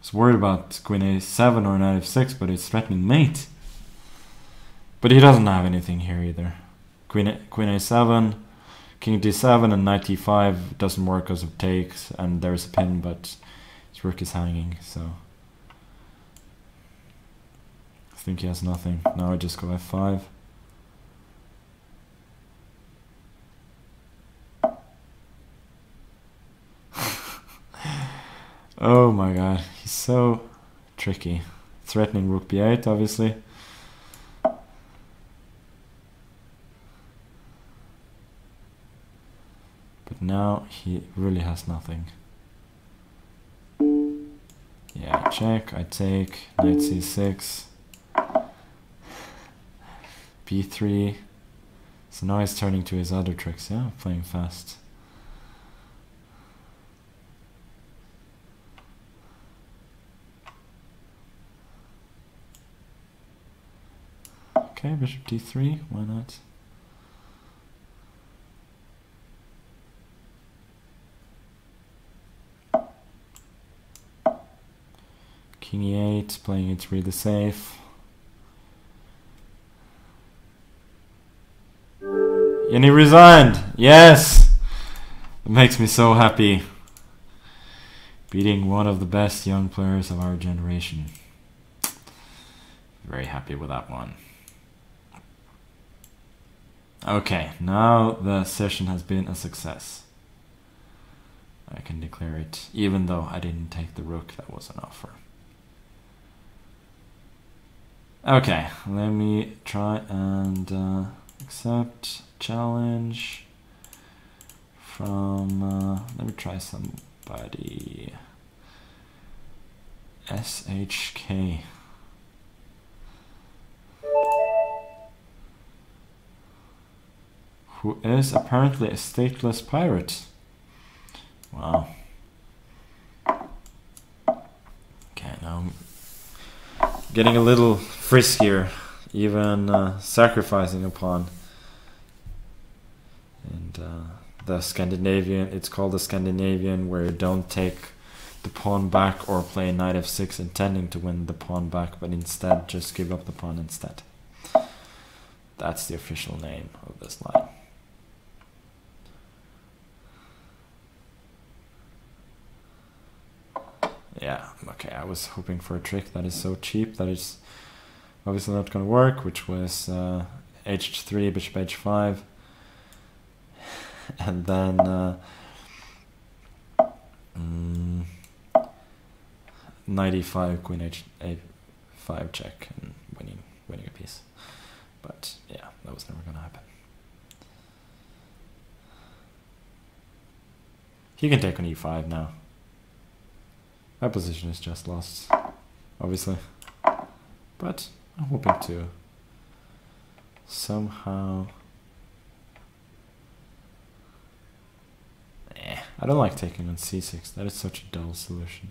was worried about queen a seven or knight f six, but it's threatening mate. But he doesn't have anything here either. Queen a, queen a seven, king d seven, and knight e five doesn't work because of takes, and there's a pin, but his rook is hanging, so... I think he has nothing. Now I just go f five. Oh my god, he's so tricky. Threatening rook b eight, obviously. But now he really has nothing. Yeah, I check, I take, knight c six. b three. So now he's turning to his other tricks. Yeah, playing fast. Okay, bishop d three, why not? King e eight, playing it really safe. And he resigned! Yes! It makes me so happy. Beating one of the best young players of our generation. Very happy with that one. Okay, now the session has been a success. I can declare it, even though I didn't take the rook, that was an offer. Okay, let me try and uh, accept challenge from, uh, let me try somebody, S H K. Who is apparently a stateless pirate. Wow. Okay, now I'm getting a little friskier, even uh, sacrificing a pawn. And uh, the Scandinavian, it's called the Scandinavian, where you don't take the pawn back or play knight f six intending to win the pawn back, but instead just give up the pawn instead. That's the official name of this line. Yeah, okay, I was hoping for a trick that is so cheap that it's obviously not going to work, which was uh, h three, bishop h five, and then uh, mm, knight e five, queen h a five check, and winning, winning a piece. But yeah, that was never going to happen. He can take on e five now. My position is just lost, obviously, but I'm hoping to somehow... Eh, I don't like taking on c six, that is such a dull solution.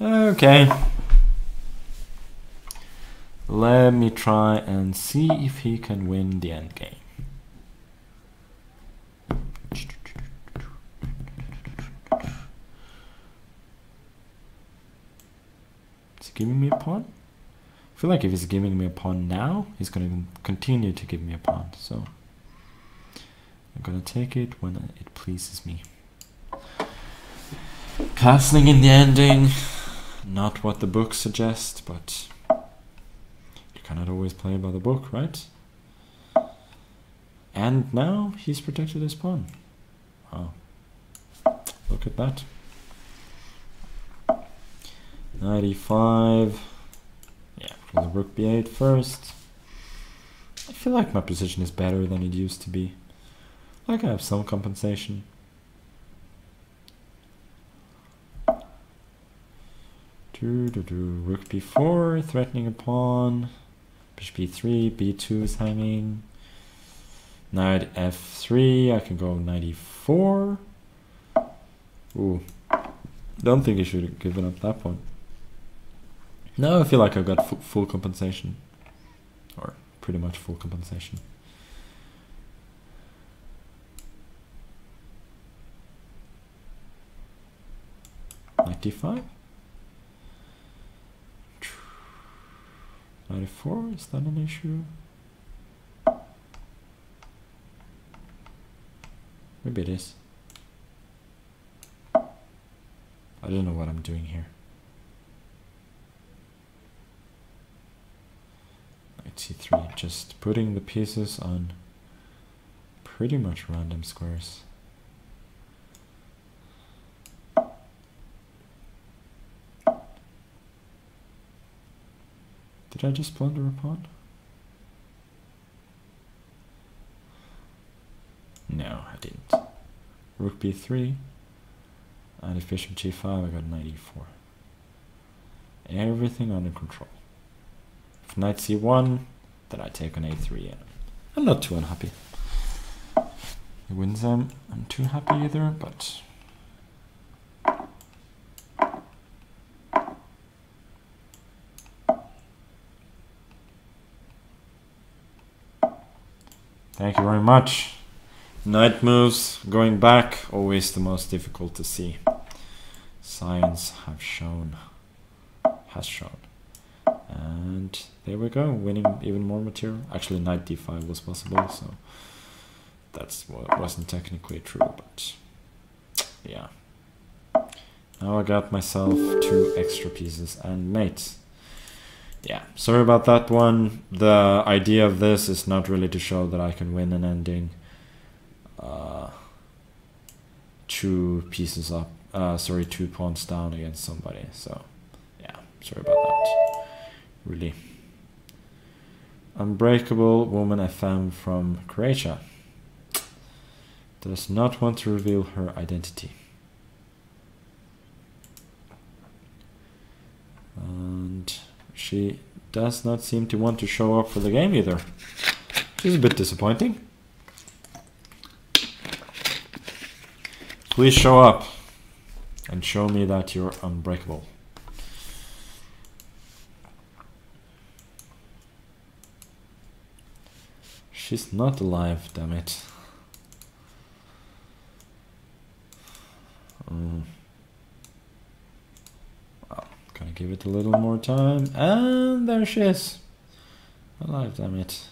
Okay, let me try and see if he can win the endgame. Giving me a pawn? I feel like if he's giving me a pawn now, he's going to continue to give me a pawn. So I'm going to take it when it pleases me. Castling in the ending, not what the book suggests, but you cannot always play by the book, right? And now he's protected his pawn. Wow. Look at that. Knight e five, yeah, for the rook b eight first. I feel like my position is better than it used to be. Like I have some compensation. Do, do, do. Rook b four, threatening a pawn. Bishop b three, b two is hanging. Knight f three, I can go knight e four. Ooh, don't think he should have given up that pawn. No, I feel like I got f full compensation, or pretty much full compensation. ninety-five? ninety-four, is that an issue? Maybe it is. I don't know what I'm doing here. c three, just putting the pieces on pretty much random squares. Did I just plunder a pawn? No, I didn't. Rook b three, and if bishop g five, I got knight e four. Everything under control. If knight c one, then I take on a three, and I'm not too unhappy. He wins them, I'm too happy either, but... Thank you very much. Knight moves, going back, always the most difficult to see. Science have shown, has shown. And there we go, winning even more material. Actually, knight d five was possible, so that wasn't technically true, but yeah. Now I got myself two extra pieces and mates. Yeah, sorry about that one. The idea of this is not really to show that I can win an ending uh, two pieces up, uh, sorry, two pawns down against somebody. So yeah, sorry about that, really. Unbreakable Woman F M from Croatia does not want to reveal her identity. And she does not seem to want to show up for the game either, which is a bit disappointing. Please show up and show me that you're unbreakable. She's not alive, damn it. Um, well, gonna give it a little more time, and there she is. Alive, damn it.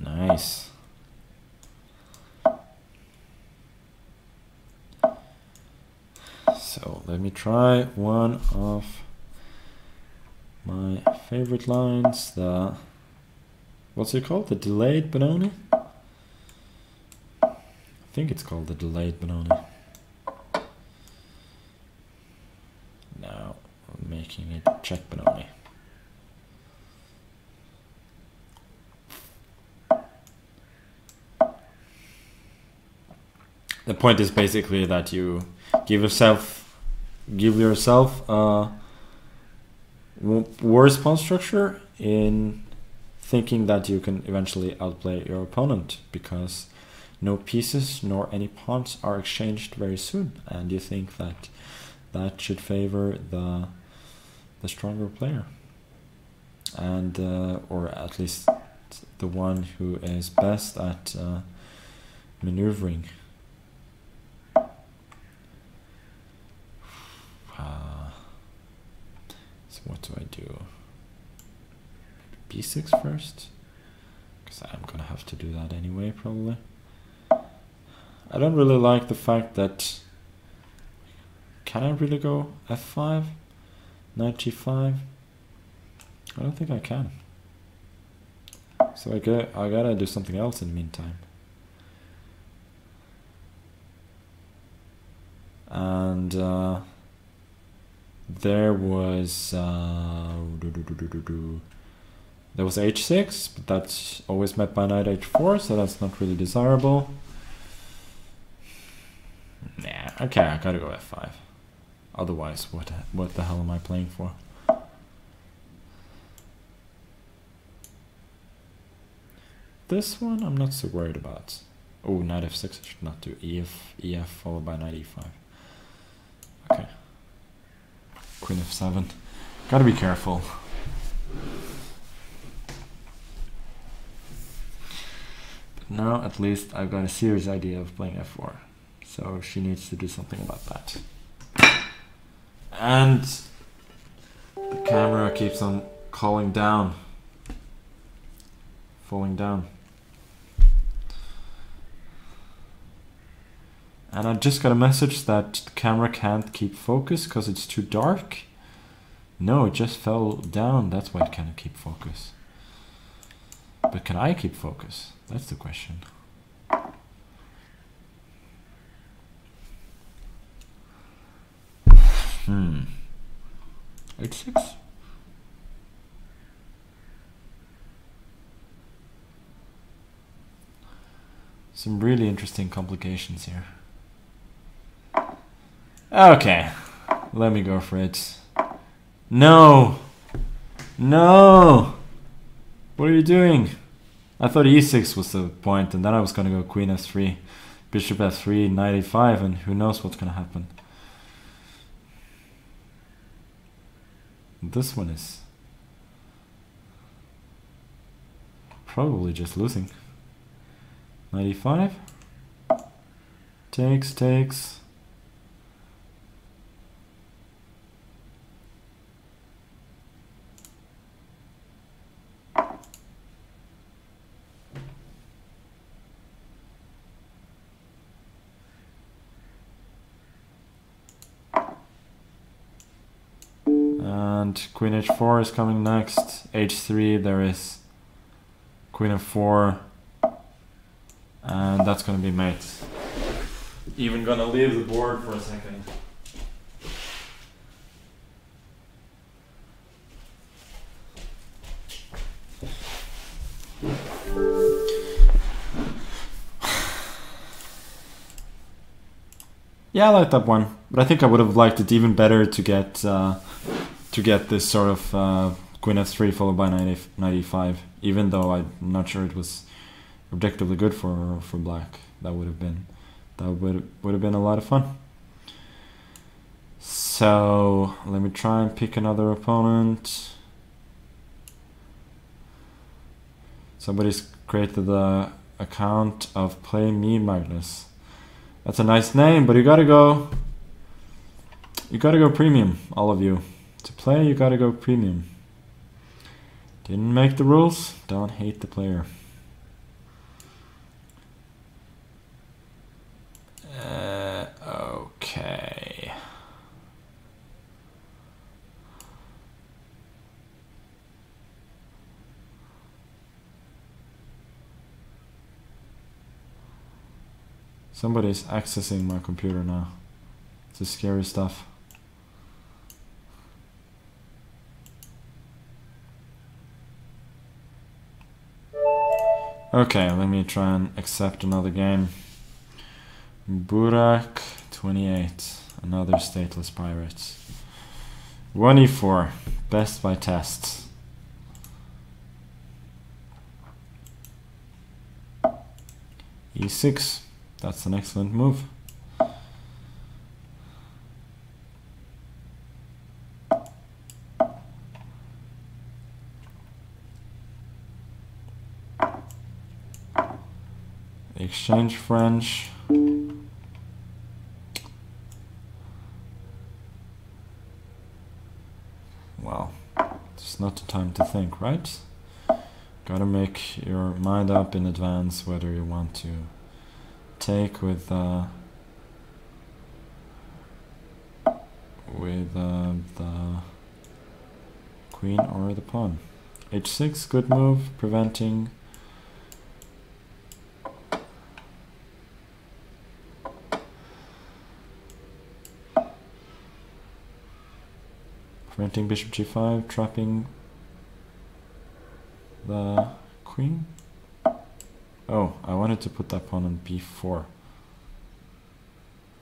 Nice. So let me try one of my favorite lines, the, what's it called? The delayed Benoni? I think it's called the delayed Benoni. Now I'm making it check Benoni. The point is basically that you give yourself, give yourself uh, worse pawn structure in thinking that you can eventually outplay your opponent, because no pieces nor any pawns are exchanged very soon, and you think that that should favor the the stronger player, and uh, or at least the one who is best at uh, maneuvering. Uh, what do I do? B six first, because I'm gonna have to do that anyway probably. I don't really like the fact that, can I really go f five, knight g five? I don't think I can, so I, get, I gotta do something else in the meantime. And uh, there was uh, do, do, do, do, do, do. There was h six, but that's always met by knight h four, so that's not really desirable. Nah, okay, I gotta go f five. Otherwise, what what the hell am I playing for? This one I'm not so worried about. Oh, knight f six I should not do. E F, E F followed by knight e five. Okay. Queen f seven. Gotta be careful. But now at least I've got a serious idea of playing f four. So she needs to do something about that. And the camera keeps on calling down. Falling down. And I just got a message that the camera can't keep focus because it's too dark. No, it just fell down. That's why it can't keep focus. But can I keep focus? That's the question. Hmm. h six? Some really interesting complications here. Okay, let me go for it. No! No! What are you doing? I thought e six was the point, and then I was gonna go queen f three, bishop f three, knight e five, and who knows what's gonna happen. This one is probably just losing. Knight e five. Takes, takes. And queen h four is coming next. h three, there is queen f four, and that's gonna be mates. Even gonna leave the board for a second. Yeah, I like that one, but I think I would have liked it even better to get uh, to get this sort of uh, queen f three followed by knight e five. Even though I'm not sure it was objectively good for for black, that would have been that would would have been a lot of fun. So let me try and pick another opponent. Somebody's created the account of Play Me Magnus. That's a nice name, but you gotta go. You gotta go premium, all of you. To play, you gotta go premium. Didn't make the rules. Don't hate the player. Uh, okay. Somebody's accessing my computer now. It's the scary stuff. Okay, let me try and accept another game. Burak twenty-eight, another stateless pirate. one e four, best by test. e six. That's an excellent move. Exchange French. Well, it's not the time to think, right? Gotta make your mind up in advance whether you want to take with uh, with uh, the queen or the pawn. h six, good move, preventing preventing bishop g five, trapping the queen. Oh, I wanted to put that pawn on b four,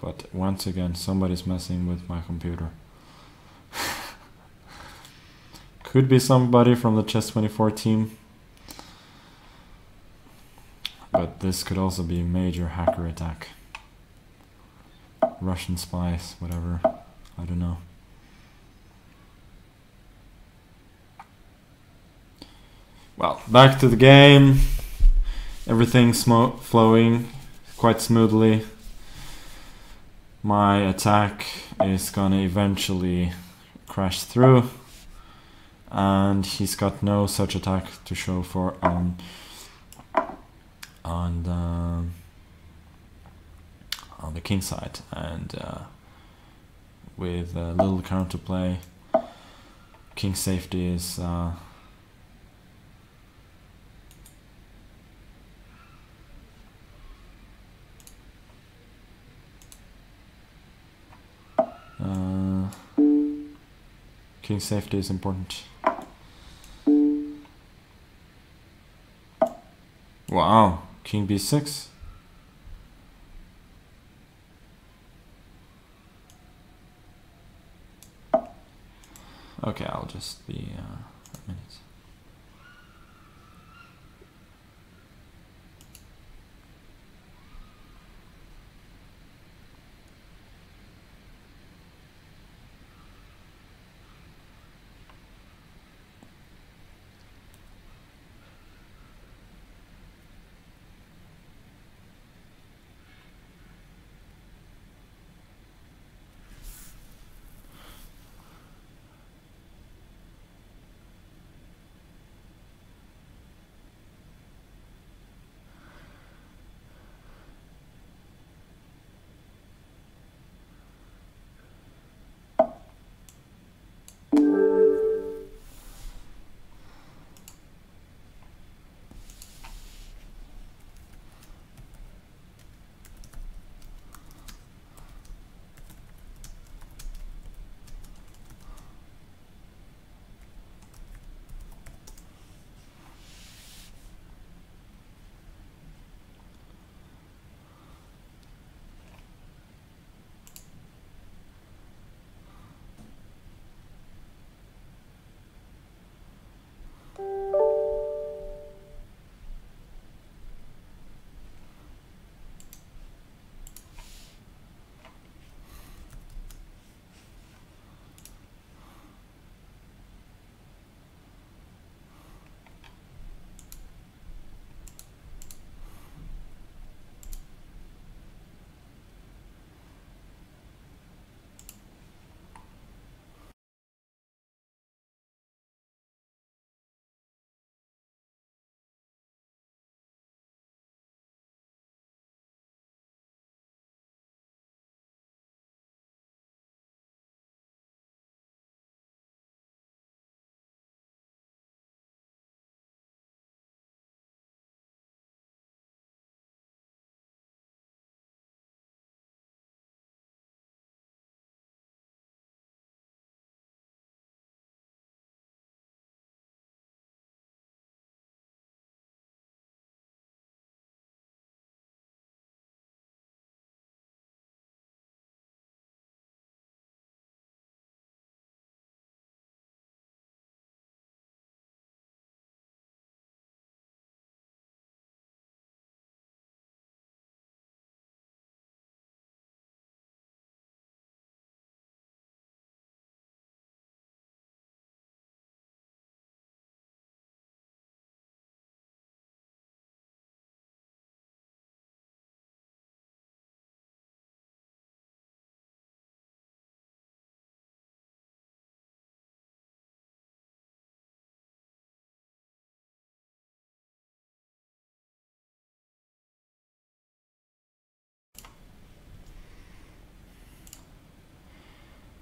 but once again somebody's messing with my computer. Could be somebody from the chess twenty-four team, but this could also be a major hacker attack. Russian spies, whatever, I don't know. Well, back to the game. Everything's flowing quite smoothly. My attack is gonna eventually crash through, and he's got no such attack to show for on on the on the king side. And uh, with a little counterplay, king safety is. Uh, Uh, king safety is important. Wow, king b six. Okay, I'll just be uh, a minute.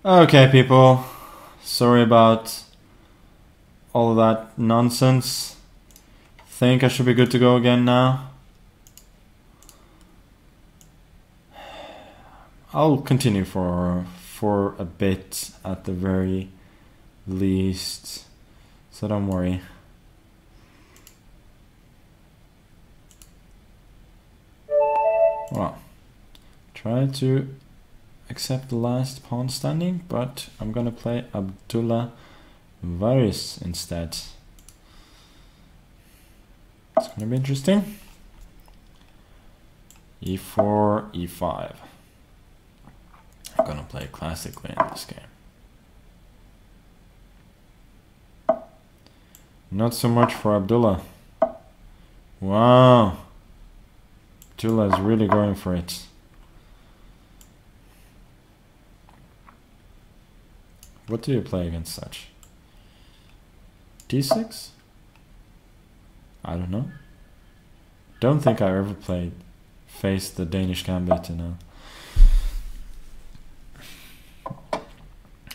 Okay, people. Sorry about all of that nonsense. Think I should be good to go again now. I'll continue for for a bit at the very least, so don't worry. Well, try to accept the last pawn standing, but I'm gonna play Abdullah Varis instead. It's gonna be interesting. e four, e five. I'm gonna play classically in this game. Not so much for Abdullah. Wow. Abdullah is really going for it. What do you play against such? d six? I don't know. Don't think I ever played faced the Danish Gambit in a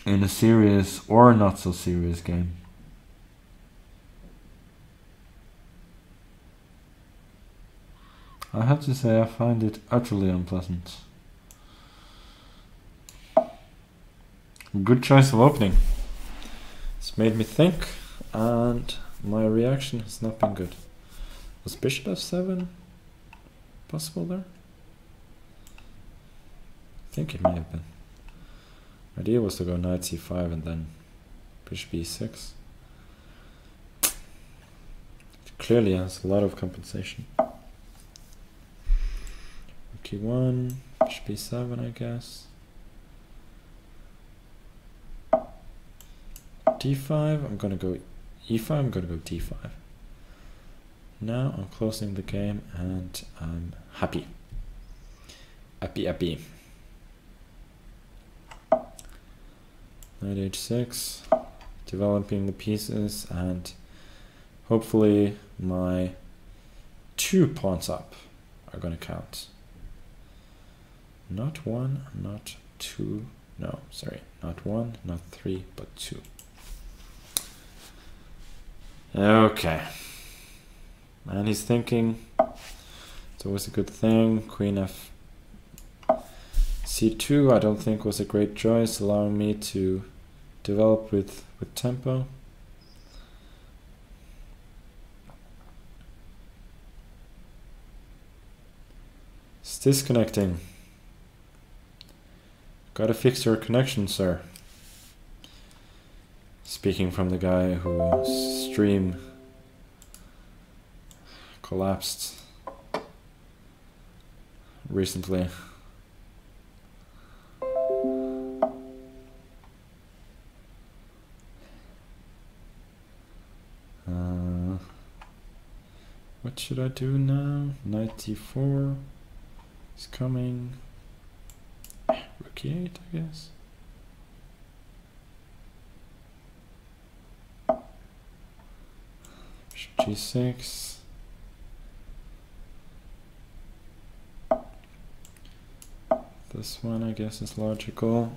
in a serious or not so serious game. I have to say I find it utterly unpleasant. Good choice of opening. It's made me think, and my reaction has not been good. Was bishop f seven possible there? I think it may have been. My idea was to go knight c five and then bishop e six. It clearly has a lot of compensation. Rook e one, bishop e seven, I guess. d five, I'm gonna go e five, I'm gonna go d five. Now I'm closing the game and I'm happy. Happy, happy. Knight h six, developing the pieces, and hopefully my two pawns up are gonna count. Not one, not two, no, sorry, not one, not three, but two. Okay, and he's thinking it's always a good thing. Queen f c two I don't think was a great choice, allowing me to develop with with tempo. It's disconnecting. Gotta fix your connection, sir. Speaking from the guy whose stream collapsed recently. Uh, what should I do now? Knight d four is coming. Rook e eight, I guess. g six, this one I guess is logical.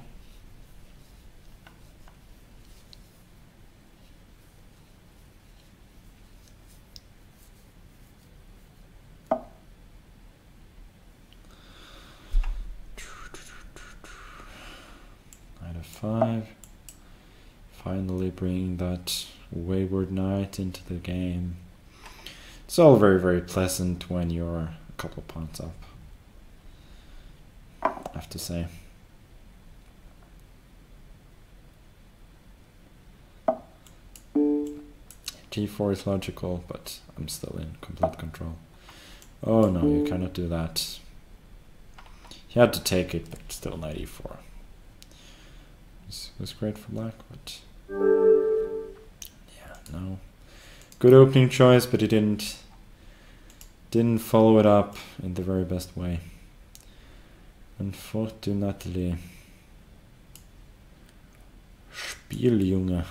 Knight f five, finally bringing that wayward knight into the game. It's all very, very pleasant when you're a couple pawns up, I have to say. g four is logical, but I'm still in complete control. Oh no, you cannot do that. He had to take it, but still knight e four. This was great for black, but yeah, no. Good opening choice, but he didn't didn't follow it up in the very best way, unfortunately. Spieljunge.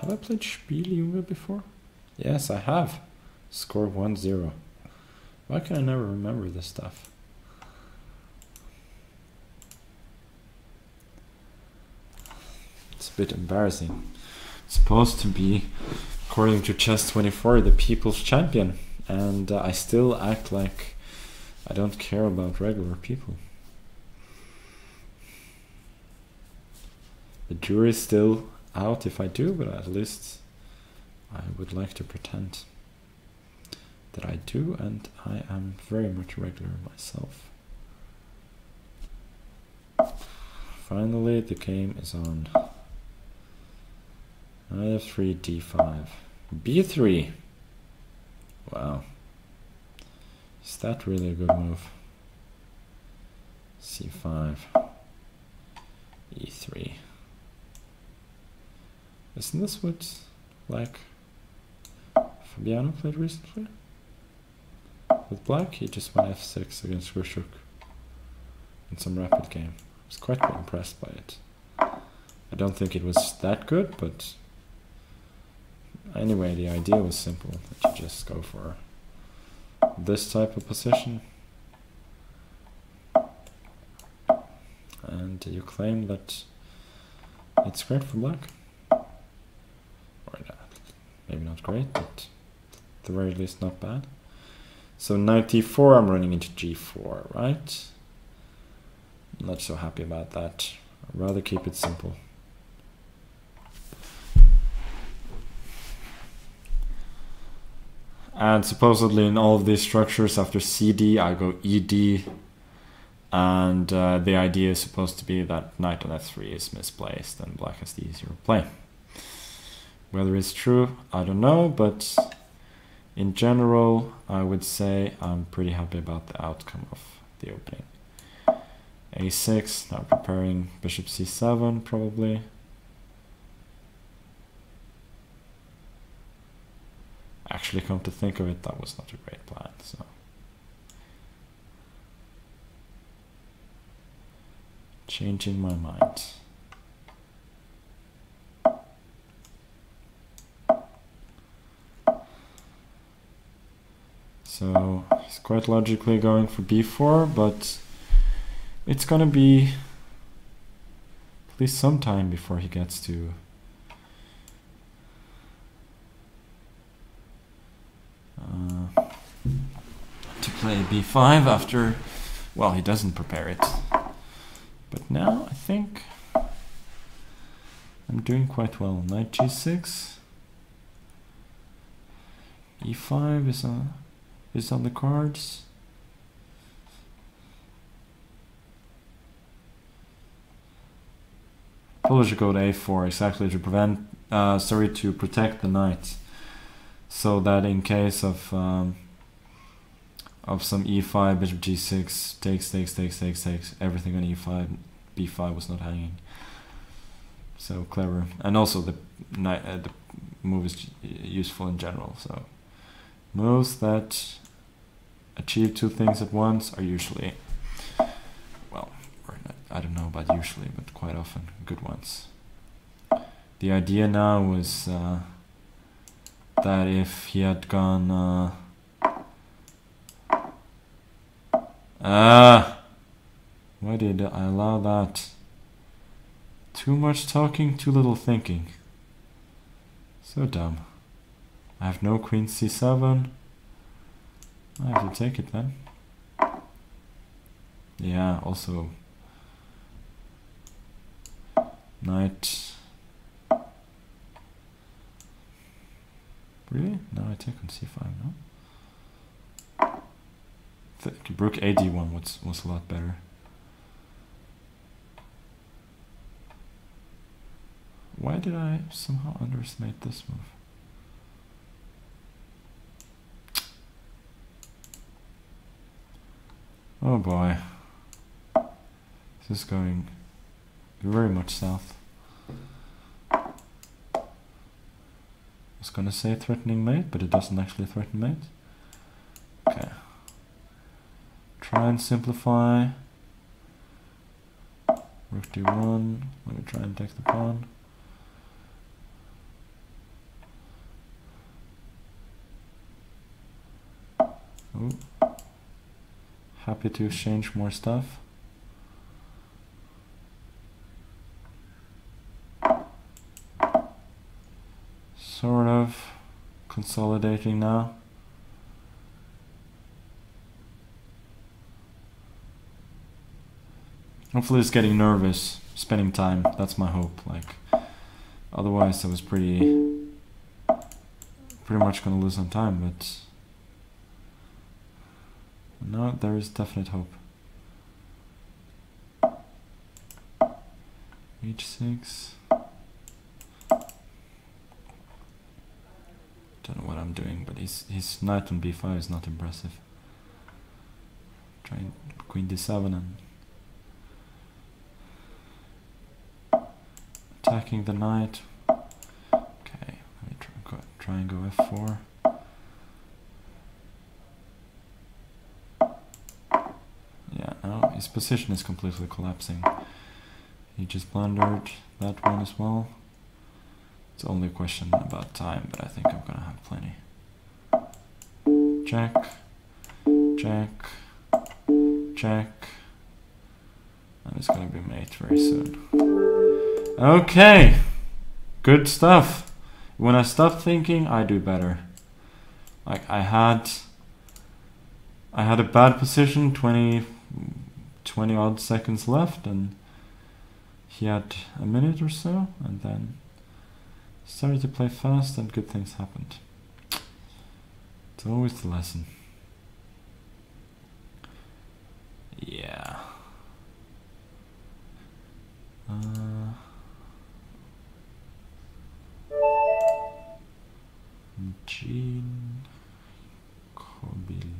Have I played Spieljunge before? Yes, I have. Score one zero. Why can I never remember this stuff? bit embarrassing. It's supposed to be, according to chess twenty-four, the people's champion, and uh, I still act like I don't care about regular people. The jury's still out if I do, but at least I would like to pretend that I do, and I am very much regular myself. Finally, the game is on. knight f three, d five, b three. Wow. Is that really a good move? c five, e three. Isn't this what, like, Fabiano played recently? With black, he just won f six against Grischuk in some rapid game. I was quite impressed by it. I don't think it was that good, but anyway, the idea was simple, that you just go for this type of position. And you claim that it's great for black. Maybe not great, but at the very least not bad. So knight d four, I'm running into g four, right? I'm not so happy about that. I'd rather keep it simple. And supposedly in all of these structures, after c d, I go e d. And uh, the idea is supposed to be that knight on f three is misplaced and black has the easier play. Whether it's true, I don't know, but in general, I would say I'm pretty happy about the outcome of the opening. a six, now preparing bishop c seven, probably. Actually, come to think of it, that was not a great plan, so. Changing my mind. So he's quite logically going for b four, but it's going to be at least some time before he gets to uh, to play b five after, well, he doesn't prepare it. But now I think I'm doing quite well. Knight g six, e five is a... is on the cards. Probably should go to a four, exactly, to prevent, uh, sorry, to protect the knight, so that in case of um, of some e five, bishop g six, takes, takes, takes, takes, takes, everything on e five, b five was not hanging. So clever, and also the knight, uh, the move is useful in general. So moves that achieve two things at once are usually, well, or not, I don't know about usually, but quite often good ones. The idea now was uh, that if he had gone... Uh, ah! Why did I allow that? Too much talking, too little thinking. So dumb. I have no queen c seven. I have to take it then. Yeah, also knight. Really? No, I take on c five, no? The rook a d one was, was a lot better. Why did I somehow underestimate this move? Oh boy, this is going very much south. I was gonna say threatening mate, but it doesn't actually threaten mate. Okay. Try and simplify. Rook d one, let me try and take the pawn. Ooh. Happy to exchange more stuff. consolidating now. Hopefully he's getting nervous, spending time. That's my hope. Like, otherwise I was pretty, pretty much gonna lose some time. But no, there is definite hope. H six. Don't know what I'm doing, but his his knight on b five is not impressive. Trying queen d seven and attacking the knight. Okay, let me try, go, try and go f four. Yeah, now his position is completely collapsing. He just blundered that one as well. It's only a question about time, but I think I'm gonna have plenty. Check, check, check. And it's gonna be mate very soon. Okay, good stuff. When I stop thinking, I do better. Like I had, I had a bad position, twenty, twenty odd seconds left, and he had a minute or so, and then started to play fast, and good things happened. It's always the lesson. Yeah. Uh, Jean Kobil.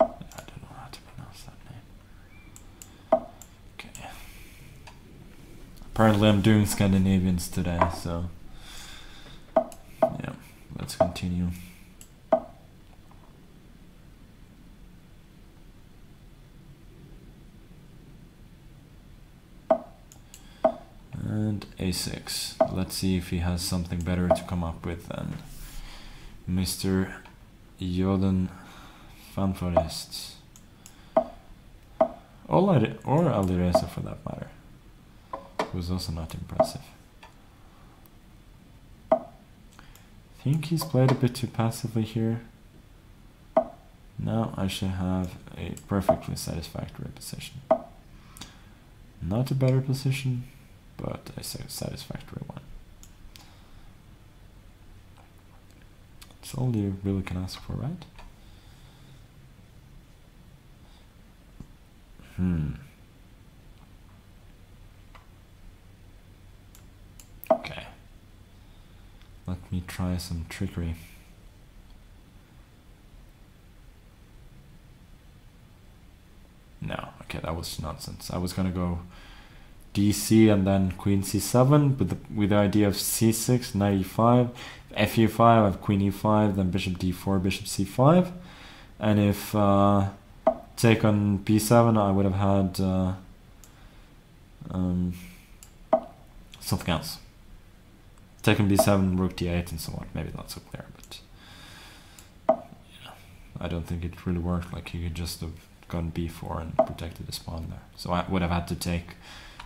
I don't know how to pronounce that name. Okay. Apparently I'm doing Scandinavians today, so yeah, let's continue. And a six. Let's see if he has something better to come up with than Mister Jorden Van Foreest. Or Alireza for that matter. It was also not impressive. I think he's played a bit too passively here. Now I should have a perfectly satisfactory position. Not a better position, but a satisfactory one. That's all you really can ask for, right? Hmm. Okay. Let me try some trickery. No, okay, that was nonsense. I was gonna go D C and then queen c seven with the, with the idea of c six, knight e five, f e five, I have queen e five, then bishop d four, bishop c five, and if uh, take on b seven I would have had uh, um, something else. Take on b seven, rook d eight and so on. Maybe not so clear, but yeah, I don't think it really worked. Like you could just have gone b four and protected the spawn there. So I would have had to take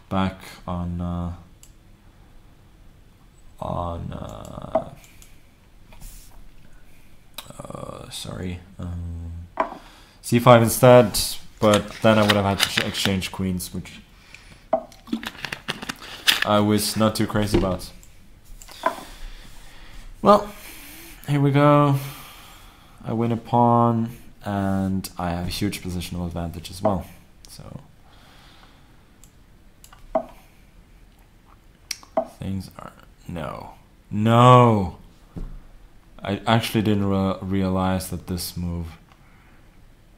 back on uh, on uh, uh, sorry um, c five instead, but then I would have had to exchange queens, which I was not too crazy about. Well, here we go. I win a pawn, and I have a huge positional advantage as well. So things are no, no. I actually didn't re realize that this move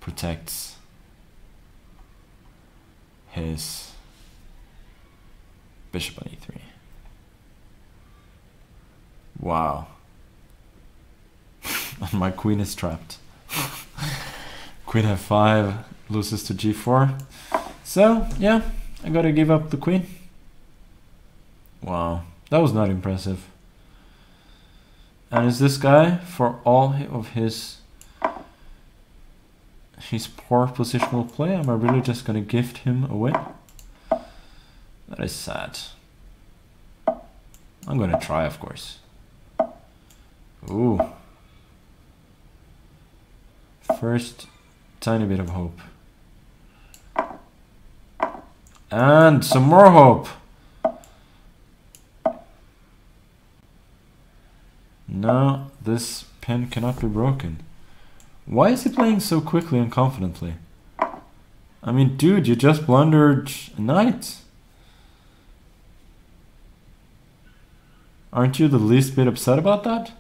protects his bishop on e three. Wow. My queen is trapped. Queen f five loses to g four. So yeah, I gotta give up the queen. Wow, that was not impressive. And is this guy, for all of his his poor positional play, am I really just gonna gift him a win? That is sad. I'm gonna try, of course. Ooh, first tiny bit of hope. And some more hope. No, this pin cannot be broken. Why is he playing so quickly and confidently? I mean, dude, you just blundered a knight. Aren't you the least bit upset about that?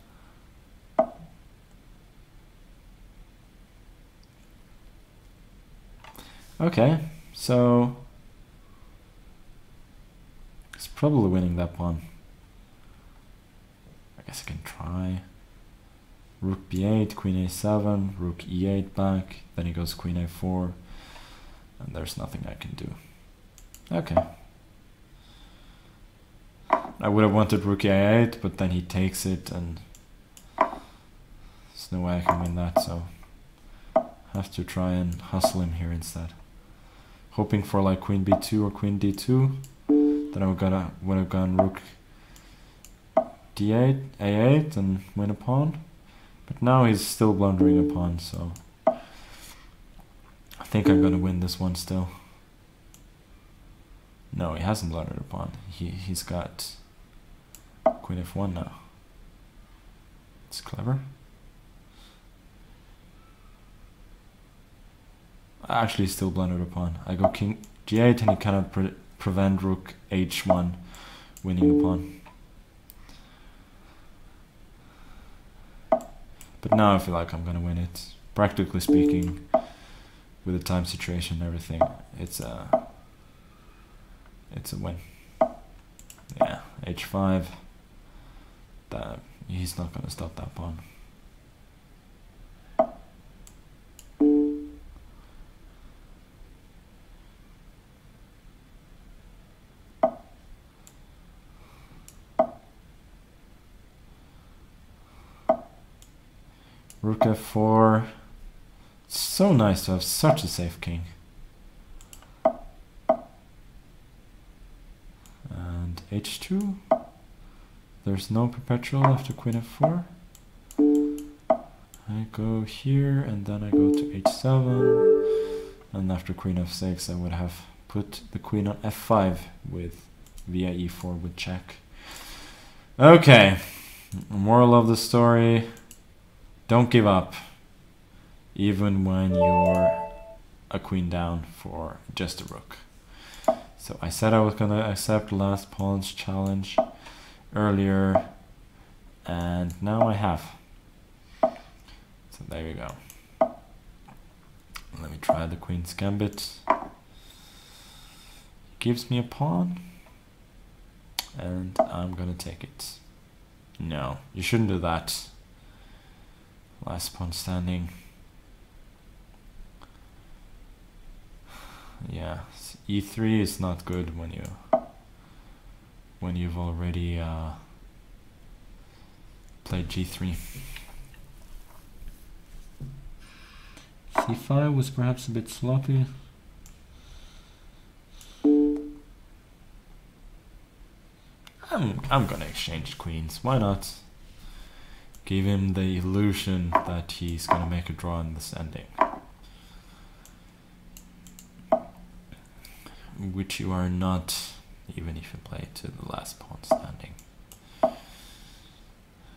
Okay, so he's probably winning that pawn. I guess I can try. Rook b eight, queen a seven, rook e eight back, then he goes queen a four, and there's nothing I can do. Okay. I would have wanted rook a eight, but then he takes it, and there's no way I can win that, so I have to try and hustle him here instead. Hoping for like queen b two or queen d two, then I would have gone rook d eight, a eight, and win a pawn. But now he's still blundering a pawn, so I think I'm gonna win this one still. No, he hasn't blundered a pawn. He he's got queen f one now. It's clever. I actually still blundered a pawn. I go king g eight and he cannot pre prevent rook h one, winning the pawn. But now I feel like I'm gonna win it. Practically speaking, with the time situation and everything, it's a it's a win. Yeah, h five. That he's not gonna stop that pawn. Rook f four. It's so nice to have such a safe king. And h two. There's no perpetual after queen f four. I go here and then I go to h seven. And after queen f six, I would have put the queen on f five with via e four with check. Okay. Moral of the story. Don't give up, even when you're a queen down for just a rook. So I said I was gonna accept last pawn's challenge earlier, and now I have. So there you go. Let me try the queen's gambit. Gives me a pawn, and I'm gonna take it. No, you shouldn't do that. Last pawn standing. Yeah, e three is not good when you when you've already uh, played g three. c five was perhaps a bit sloppy. I'm I'm gonna exchange queens. Why not? Give him the illusion that he's gonna make a draw in this ending. Which you are not, even if you play to the last pawn standing.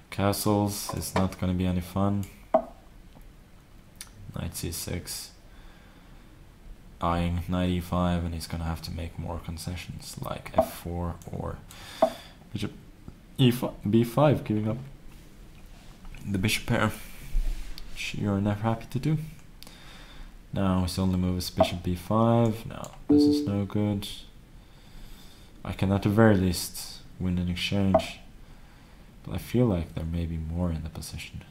Castles is not gonna be any fun. Knight c six. Eyeing knight e five, and he's gonna have to make more concessions like f four or bishop e five, b five, giving up the bishop pair, which you're never happy to do. Now his only move is bishop b five. No, this is no good. I can at the very least win an exchange, but I feel like there may be more in the position.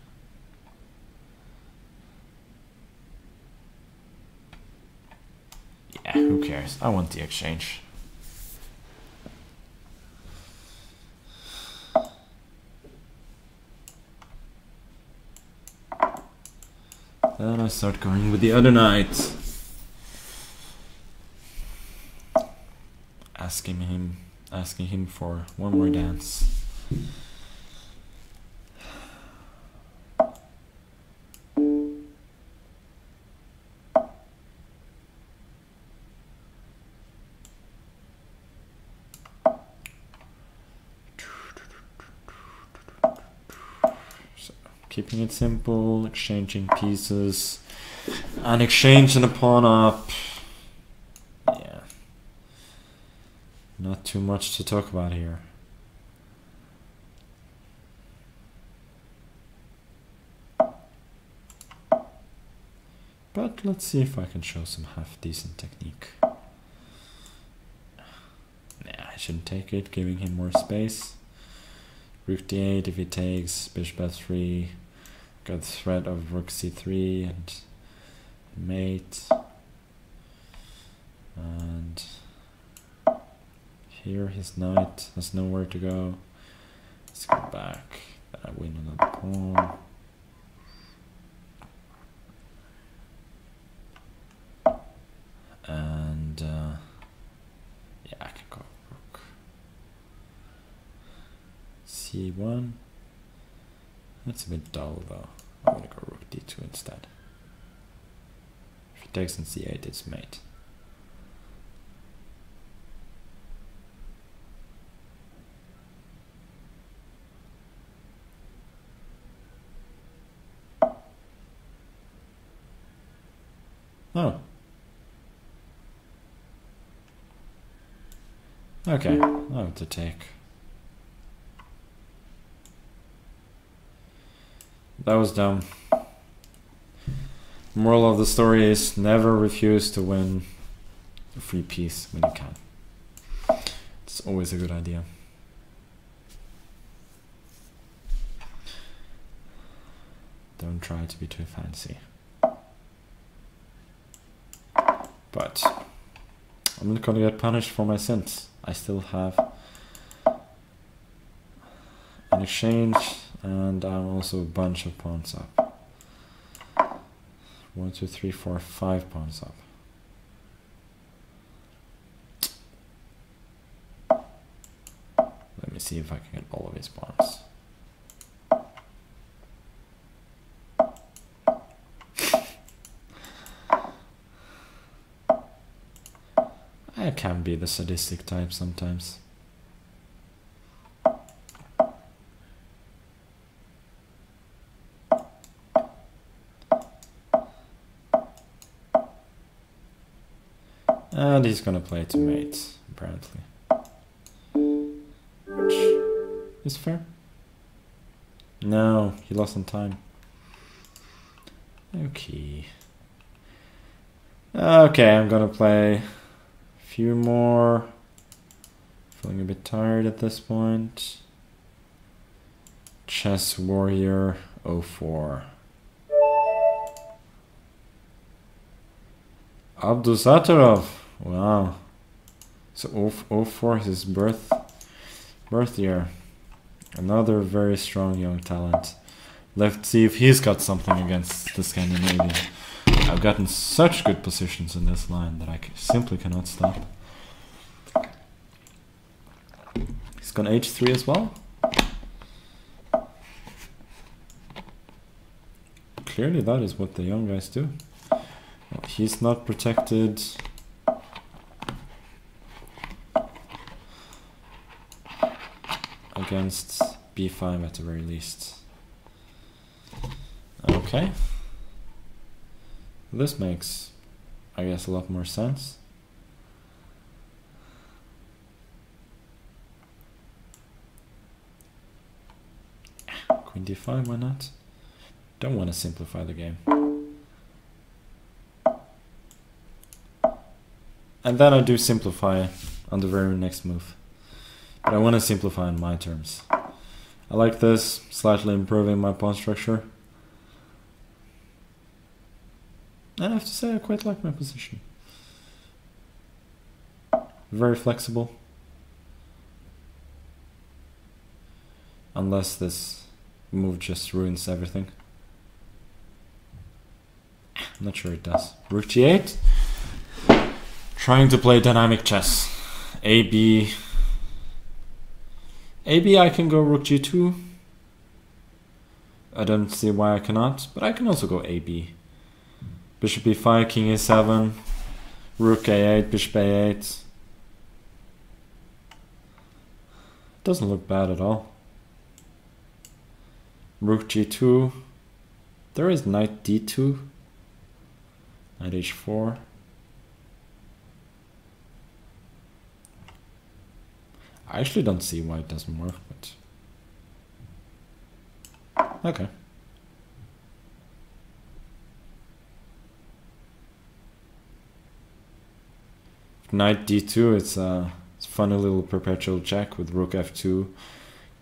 Yeah, who cares? I want the exchange. Then I start going with the other knight, asking him, asking him for one more dance. keeping it simple, exchanging pieces, an exchange and a pawn up. Yeah, not too much to talk about here. But let's see if I can show some half-decent technique. Nah, I shouldn't take it, giving him more space. Rook d eight, if he takes, bishop f three, got the threat of rook c three and mate. And here his knight has nowhere to go. Let's go back, I win another pawn. And uh, yeah, I can go rook c one. That's a bit dull though. I'm gonna go rook d two instead. If he takes on c eight, it's mate. No. Okay, I'll have to take. That was dumb. Moral of the story is never refuse to win a free piece when you can. It's always a good idea. Don't try to be too fancy. But I'm not gonna get punished for my sins. I still have an exchange and I'm also a bunch of pawns up. One, two, three, four, five pawns up. Let me see if I can get all of his pawns. I can be the sadistic type sometimes. And he's gonna play to mate, apparently. Which is fair. No, he lost on time. Okay. Okay, I'm gonna play few more. Feeling a bit tired at this point. chess warrior oh four. Abdusattorov. Wow. So oh four is his birth birth year. Another very strong young talent. Let's see if he's got something against the Scandinavian. I've gotten such good positions in this line that I simply cannot stop. He's gone h three as well. Clearly that is what the young guys do. Well, he's not protected. Against b five at the very least. Okay. This makes, I guess, a lot more sense. Queen d five, why not? Don't want to simplify the game. And then I do simplify on the very next move. But I want to simplify on my terms. I like this, slightly improving my pawn structure. I have to say I quite like my position. Very flexible. Unless this move just ruins everything. I'm not sure it does. Rook g eight. Trying to play dynamic chess. A, B. A, B I can go rook g two. I don't see why I cannot, but I can also go A, B. Bishop b five, king a seven, rook a eight, bishop a eight. Doesn't look bad at all. Rook g two. There is knight d two. Knight h four. I actually don't see why it doesn't work, but okay. Knight d two, it's a funny little perpetual check with rook f two,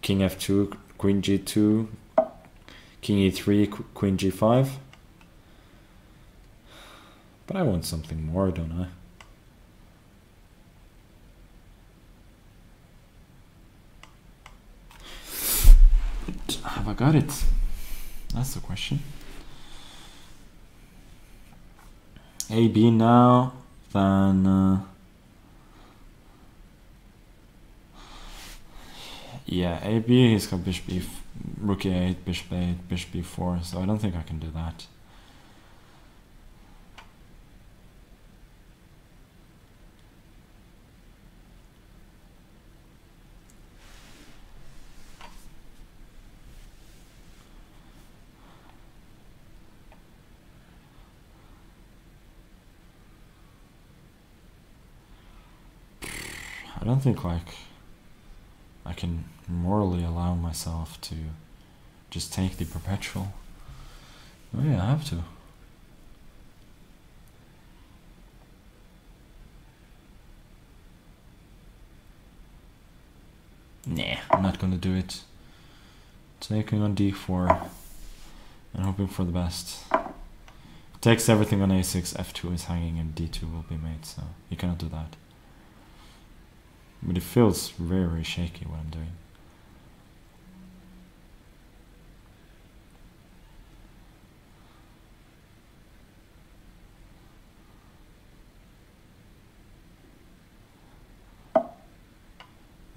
king f two, queen g two, king e three, queen g five. But I want something more, don't I? Have I got it? That's the question. A, B now, then... Uh, yeah, A, B, he's got bishop e, rook e eight, bishop e eight, bishop e four, so I don't think I can do that. I don't think like I can morally allow myself to just take the perpetual. Oh yeah, I have to. Nah, I'm not gonna do it. Taking on d four and hoping for the best. Takes everything on a six, f two is hanging and d two will be made, so you cannot do that. But it feels very, very shaky what I'm doing.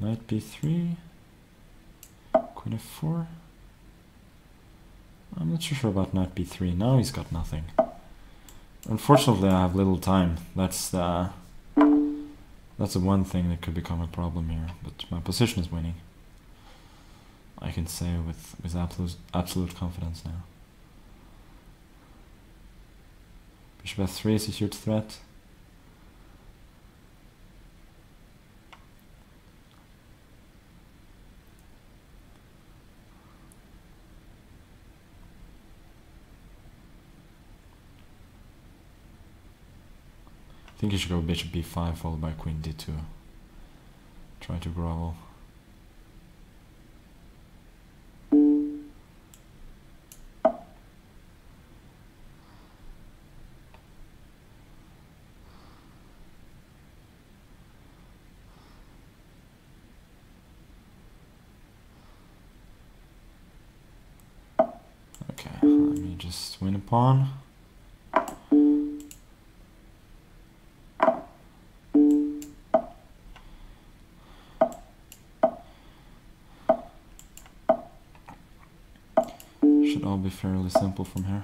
Knight b three, queen f four. I'm not too sure about knight b three. Now he's got nothing. Unfortunately, I have little time. That's the... That's the one thing that could become a problem here, but my position is winning. I can say with, with absolute, absolute confidence now. Bishop f three is a huge threat. I think you should go bishop b five followed by queen d two. Try to grovel. Okay, let me just win a pawn. Be fairly simple from here.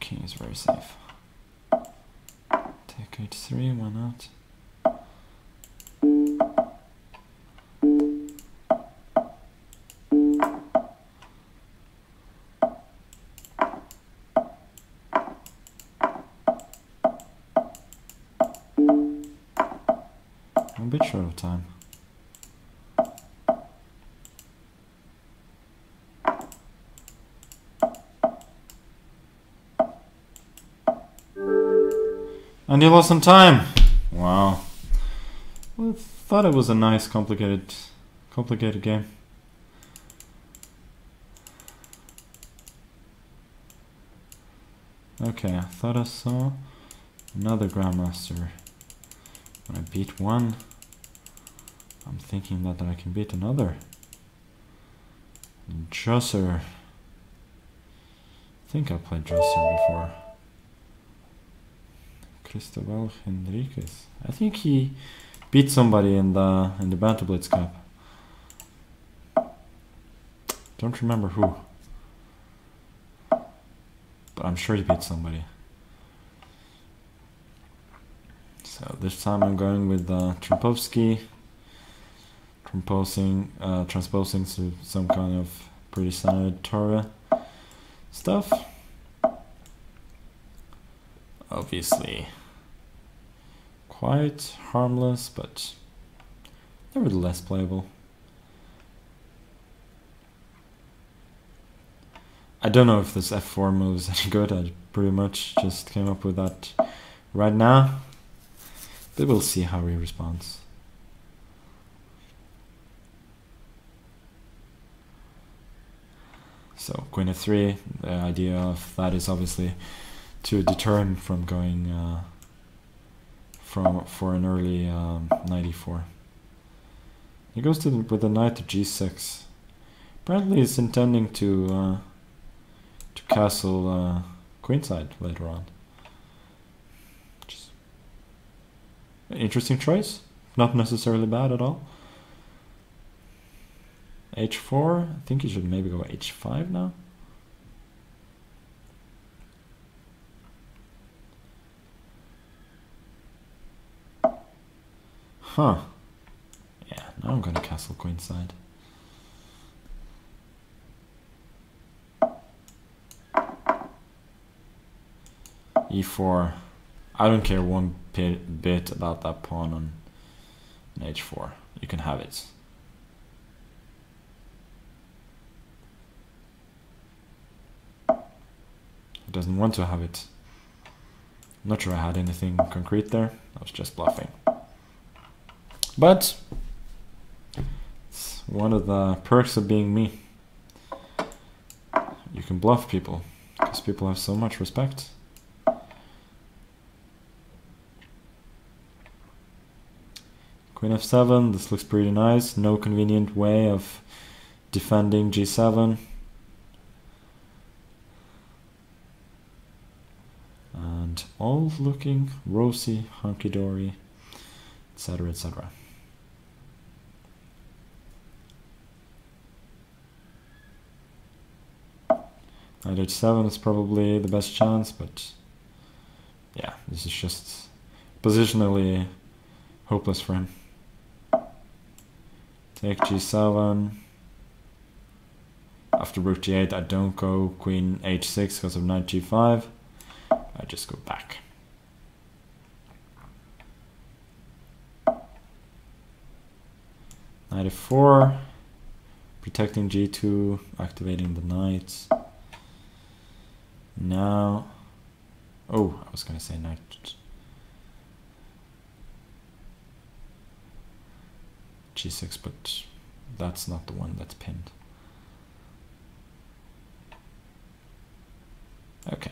King is very safe. Take h three, why not? I'm a bit short of time. And you lost some time. Wow. Well, I thought it was a nice, complicated, complicated game. Okay, I thought I saw another Grandmaster. When I beat one, I'm thinking that I can beat another. Dresser. I think I played Dresser before. Cristobal Henriquez. I think he beat somebody in the in the Bantu Blitz Cup. Don't remember who. But I'm sure he beat somebody. So this time I'm going with uh, Trompovsky, transposing, uh, transposing to some kind of pretty standard Torah stuff. Obviously quite harmless, but nevertheless playable. I don't know if this f four move is any good. I pretty much just came up with that right now, but we'll see how he responds. So queen f three, the idea of that is obviously to deter him from going uh, from for an early um, knight e four. He goes to the, with the knight to g six. Apparently he's intending to uh, to castle uh, queenside later on. Just an interesting choice, not necessarily bad at all. h four, I think he should maybe go h five now. Huh. Yeah, now I'm gonna castle queenside. e four. I don't care one bit about that pawn on h four. You can have it. He doesn't want to have it. I'm not sure I had anything concrete there. I was just bluffing. But it's one of the perks of being me. You can bluff people, because people have so much respect. Queen f seven, this looks pretty nice. No convenient way of defending g seven. And all looking rosy, hunky-dory, et cetera, et cetera. Knight h seven is probably the best chance, but yeah, this is just positionally hopeless for him. Take g seven. After rook g eight, I don't go queen h six because of knight g five. I just go back. Knight f four, protecting g two, activating the knight. Now, oh, I was gonna say knight. g six, but that's not the one that's pinned. Okay.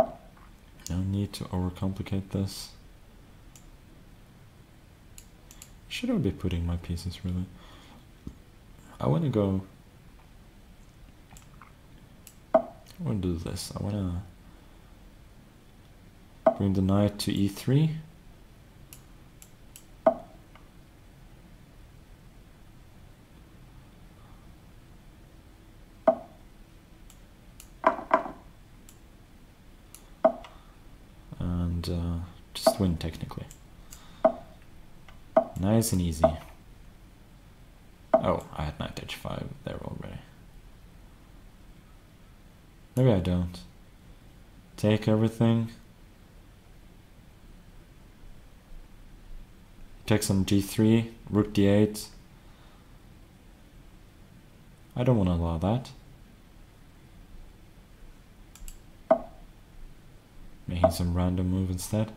No need to overcomplicate this. Should I be putting my pieces really? I want to go. I want to do this. I want to bring the knight to e three. And uh, just win technically. Nice and easy. Oh, I had knight h five there already. Maybe I don't. Take everything. Takes on g three, rook d eight. I don't want to allow that. Making some random move instead.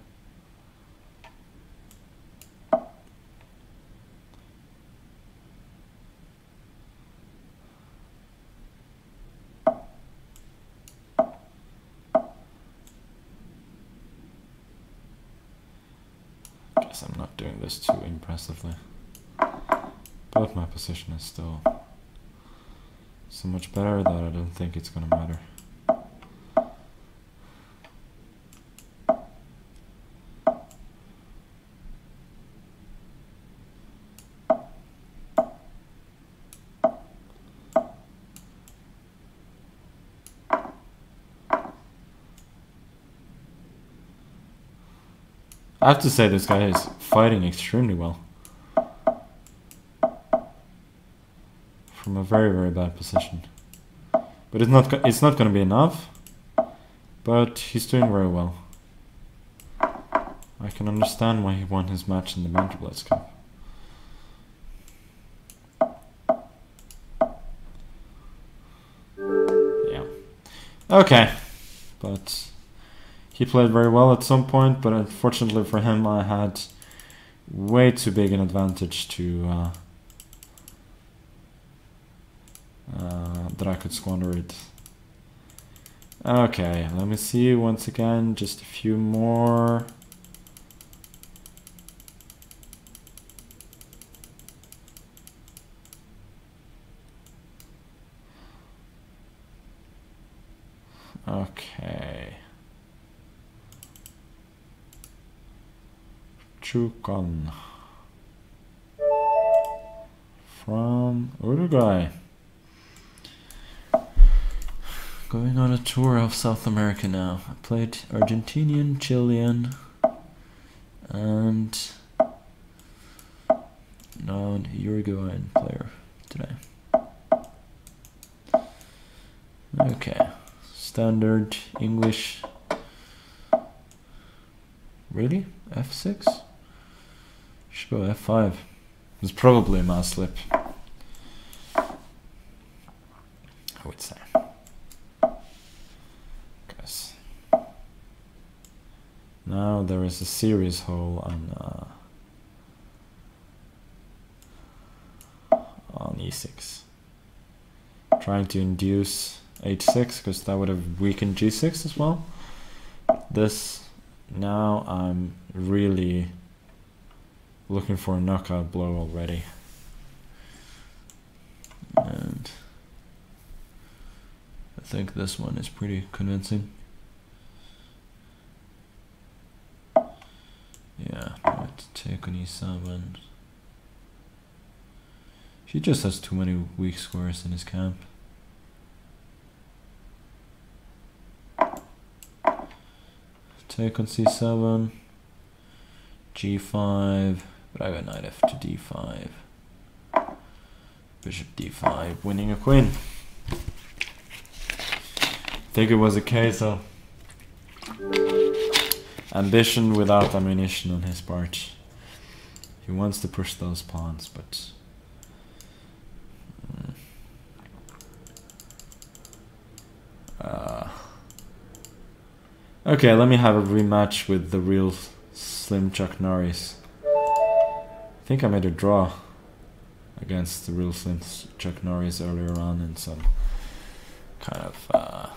I'm not doing this too impressively, but my position is still so much better that I don't think it's gonna matter. I have to say this guy is fighting extremely well. From a very, very bad position. But it's not, it's not going to be enough. But he's doing very well. I can understand why he won his match in the Bantu Blitz Cup. Yeah. Okay. But he played very well at some point, but unfortunately for him I had way too big an advantage to uh, uh, that I could squander it. Okay, let me see once again, just a few more. Okay. Chukon from Uruguay. Going on a tour of South America now. I played Argentinian, Chilean, and non-Uruguayan player today. Okay. Standard English. Really? F six? Should go F five. It's probably a mouse slip, I would say. Guess. Now there is a serious hole on uh, on E six. Trying to induce H six, because that would have weakened G six as well. This, now I'm really looking for a knockout blow already. And I think this one is pretty convincing. Yeah, right, take on E seven. He just has too many weak squares in his camp. Take on C seven, G five, but I got knight f to D five, bishop D five, winning a queen. I think it was a case of ambition without ammunition on his part. He wants to push those pawns, but uh, okay, let me have a rematch with the real slim Chuck Norris. I think I made a draw against the real slim Chuck Norris earlier on in some kind of uh,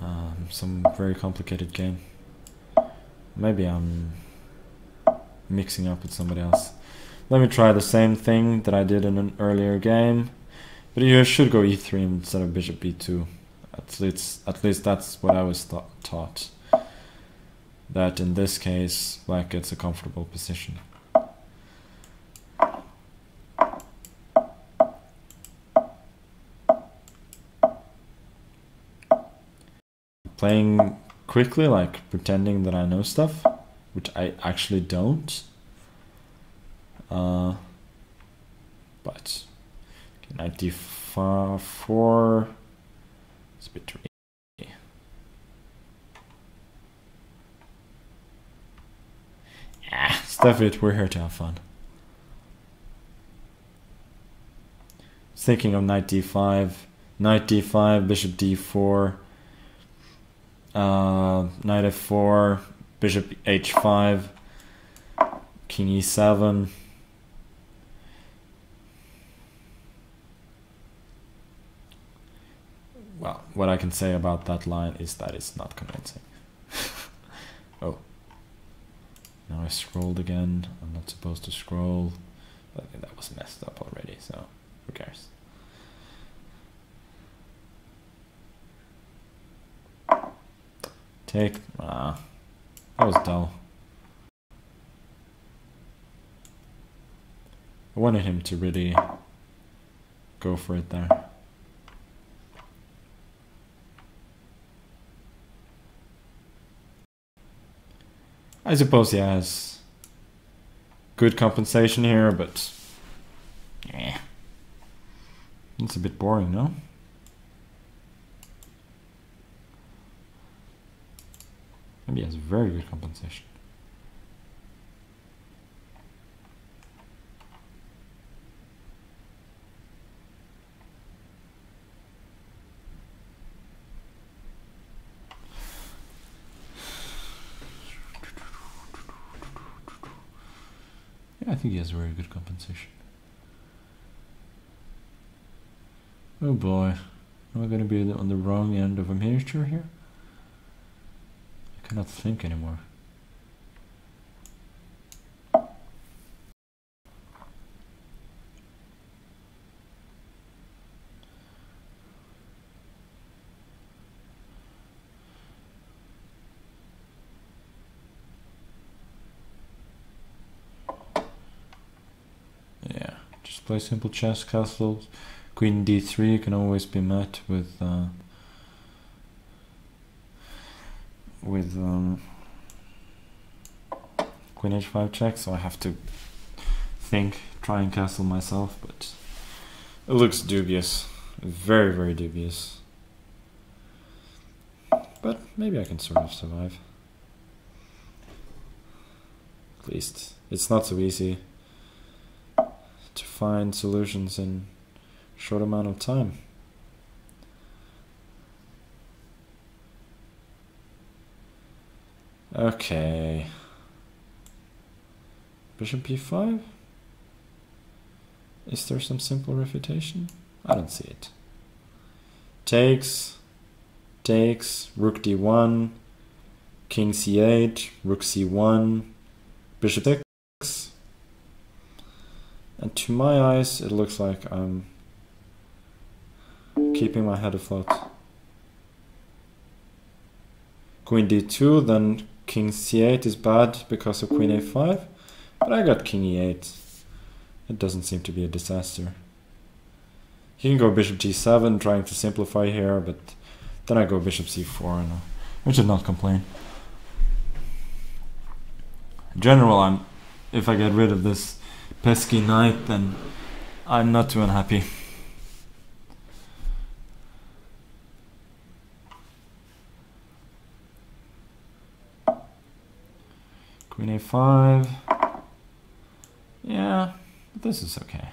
um, some very complicated game. Maybe I'm mixing up with somebody else. Let me try the same thing that I did in an earlier game, but you should go E three instead of bishop B two. At least, at least that's what I was taught. That in this case, black gets a comfortable position. Playing quickly, like pretending that I know stuff, which I actually don't. Uh, but knight D four. It's a bit tricky. Ah, stuff it, we're here to have fun. Thinking of knight D five, knight D five, bishop D four, uh, knight F four, bishop H five, king E seven. Well, what I can say about that line is that it's not convincing. Oh. Now I scrolled again. I'm not supposed to scroll. But I think that was messed up already, so who cares? Take. Ah. That was dull. I wanted him to really go for it there. I suppose he has good compensation here, but yeah, it's a bit boring, no? Maybe he has very good compensation. I think he has very good compensation. Oh boy, am I going to be on the wrong end of a miniature here? I cannot think anymore. Play simple chess castles. Queen d three can always be met with uh, with um, queen h five check, so I have to think, try and castle myself, but it looks dubious, very very dubious, but maybe I can sort of survive. At least it's not so easy to find solutions in a short amount of time. Okay. Bishop b five? Is there some simple refutation? I don't see it. Takes, takes, rook d one, king c eight, rook c one, bishop six. And to my eyes, it looks like I'm keeping my head afloat. Queen d two, then king c eight is bad because of queen a five, but I got king e eight. It doesn't seem to be a disaster. You can go bishop g seven, trying to simplify here, but then I go bishop c four, and I should not complain. In general, I'm, if I get rid of this pesky knight, then I'm not too unhappy. Queen a five. Yeah, but this is okay.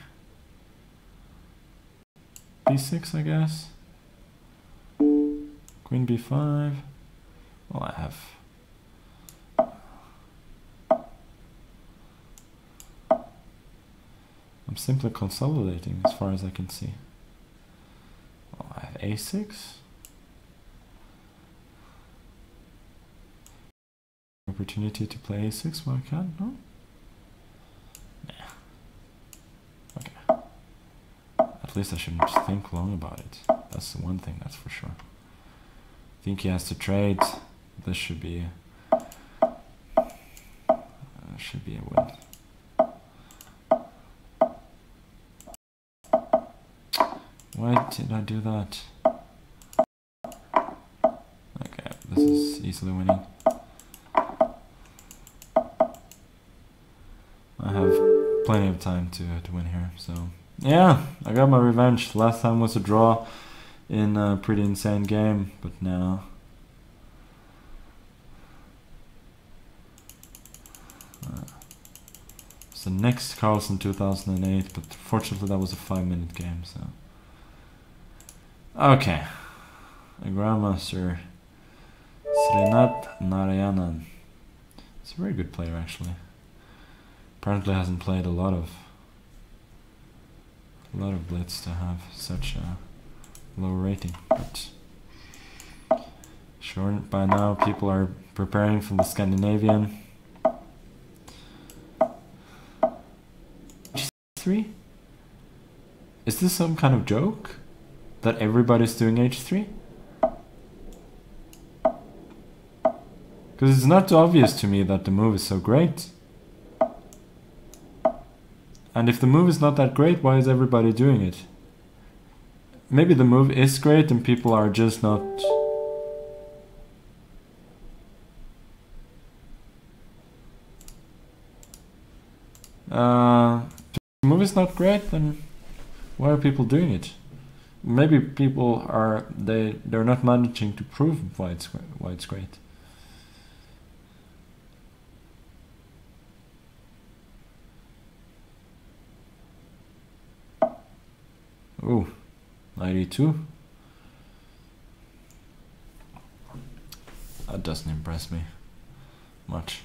b six, I guess. Queen b five. Well, I have I'm simply consolidating as far as I can see. Well, I have a six. Opportunity to play a six while I can, no? Nah. Okay. At least I shouldn't think long about it. That's the one thing, that's for sure. I think he has to trade. This should be a, uh, should be a win. Why did I do that? Okay, this is easily winning. I have plenty of time to, to win here, so... Yeah, I got my revenge. Last time was a draw in a pretty insane game, but now... Uh, it's the next Carlsen two thousand eight, but fortunately that was a five minute game, so... Okay, a Grandmaster, Srinath Narayanan. He's a very good player, actually. Apparently hasn't played a lot of a lot of blitz to have such a low rating, but sure, by now people are preparing for the Scandinavian. H three? Is this some kind of joke? That everybody's doing h three? Because it's not obvious to me that the move is so great. And if the move is not that great, why is everybody doing it? Maybe the move is great and people are just not... Uh, if the move is not great, then why are people doing it? Maybe people are they they're not managing to prove why it's why it's great. Oh, ninety-two. That doesn't impress me much.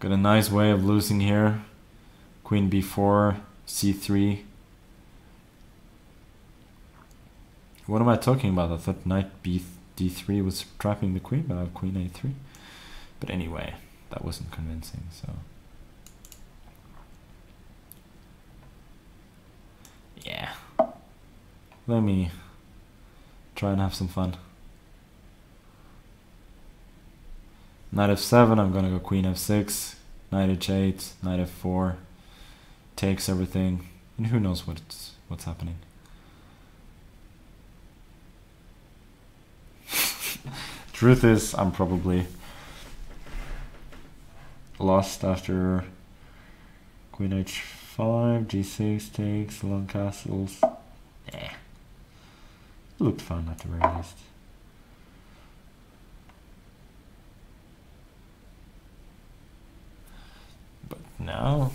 Got a nice way of losing here. Queen b four, c three. What am I talking about? I thought knight b d three was trapping the queen, but I have queen a three. But anyway, that wasn't convincing, so... yeah. Let me try and have some fun. Knight f seven, I'm gonna go queen f six, knight h eight, knight f four, takes everything, and who knows what's what's happening. Truth is, I'm probably lost after queen h five, g six takes, long castles. Eh. Looked fun at the very least. But now,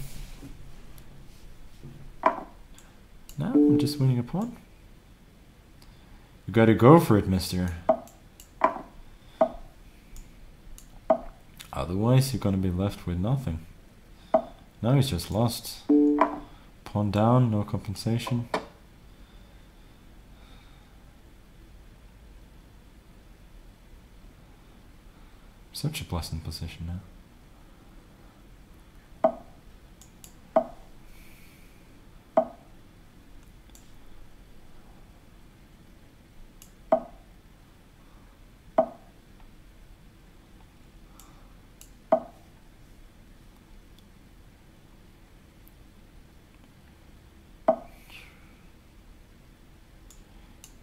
now I'm just winning a pawn. You gotta go for it, mister. Otherwise, you're gonna be left with nothing. Now he's just lost. Pawn down, no compensation. Such a pleasant position now.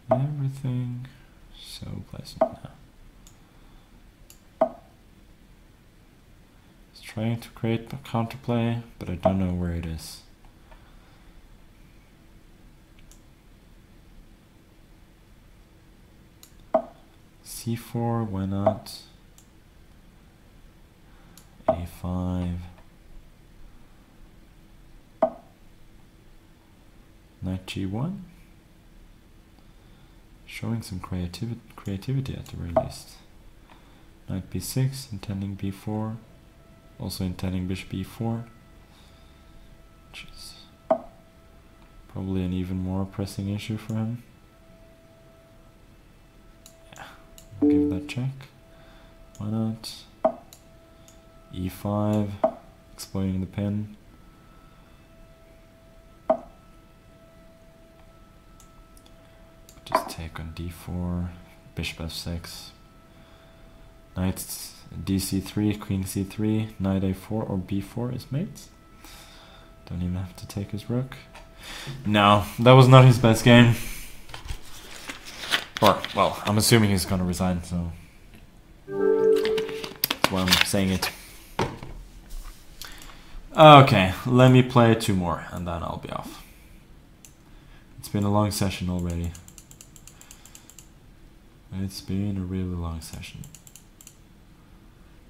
Everything so pleasant now. He's trying to create a counterplay, but I don't know where it is. c four, why not? a five. Knight g one. Showing some creativity, creativity at the very least. Knight b six, intending b four, also intending bishop b four, which is probably an even more pressing issue for him. Yeah, I'll give that check. Why not? e five, exploiting the pin. Take on d four, bishop f six, knight d c three, queen c three, knight a four or b four is mates. Don't even have to take his rook. No, that was not his best game. Or, well, I'm assuming he's gonna resign, so that's why I'm saying it. Okay, let me play two more and then I'll be off. It's been a long session already. It's been a really long session.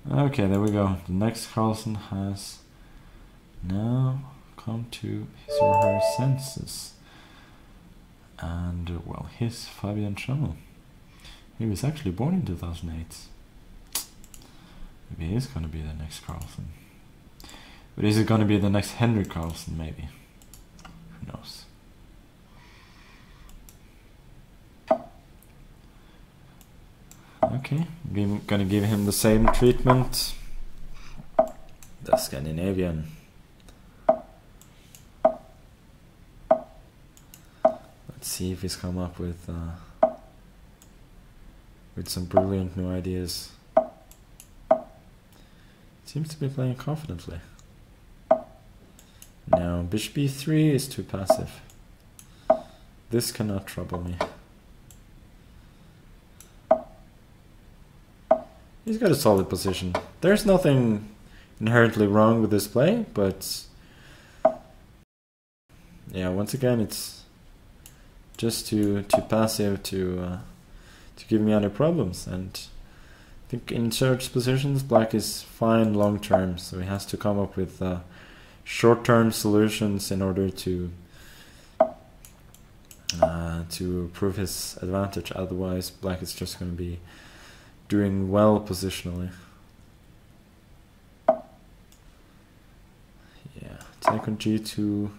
Okay, there we go. The next Carlsen has now come to his or her senses. And, well, here's Fabian Schrammel. He was actually born in two thousand eight. Maybe he's going to be the next Carlsen. But is it going to be the next Henry Carlsen, maybe? Who knows? Okay, we're gonna give him the same treatment. The Scandinavian. Let's see if he's come up with uh, with some brilliant new ideas. Seems to be playing confidently. Now, bishop b three is too passive. This cannot trouble me. He's got a solid position. There's nothing inherently wrong with this play, but yeah, once again, it's just too too passive to uh, to give me other problems. And I think in such positions, black is fine long term, so he has to come up with uh, short term solutions in order to uh, to prove his advantage. Otherwise, black is just going to be doing well positionally. Yeah, take on g two.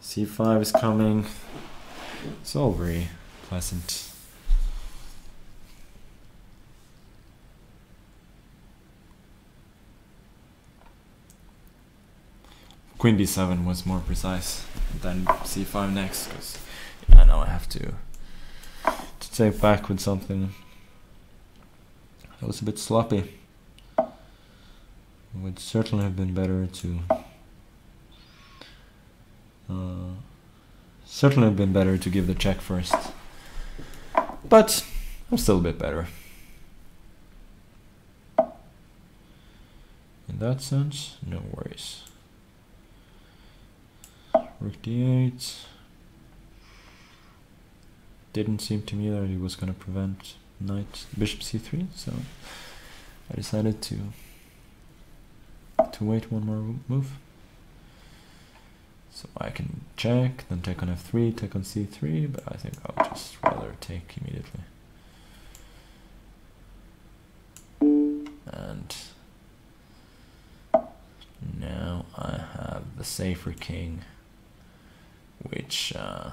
c five is coming. It's all very pleasant. Queen b seven was more precise than c five next, because I know I have to to take back with something. That was a bit sloppy. It would certainly have been better to uh, certainly have been better to give the check first. But I'm still a bit better in that sense. No worries. Rook d eight. Didn't seem to me that he was going to prevent knight bishop c three, so I decided to to wait one more move, so I can check, then take on f three, take on c three, but I think I'll just rather take immediately. And now I have the safer king, which uh,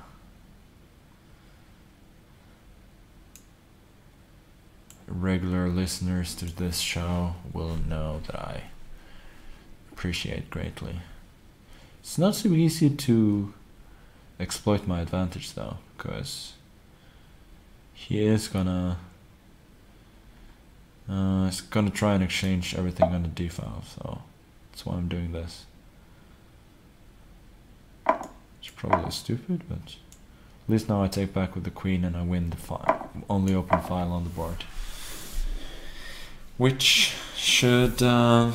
regular listeners to this show will know that I appreciate greatly. It's not so easy to exploit my advantage though, because he is gonna uh, he's gonna try and exchange everything on the d file, so that's why I'm doing this. It's probably stupid, but at least now I take back with the queen and I win the file, only open file on the board, which should uh,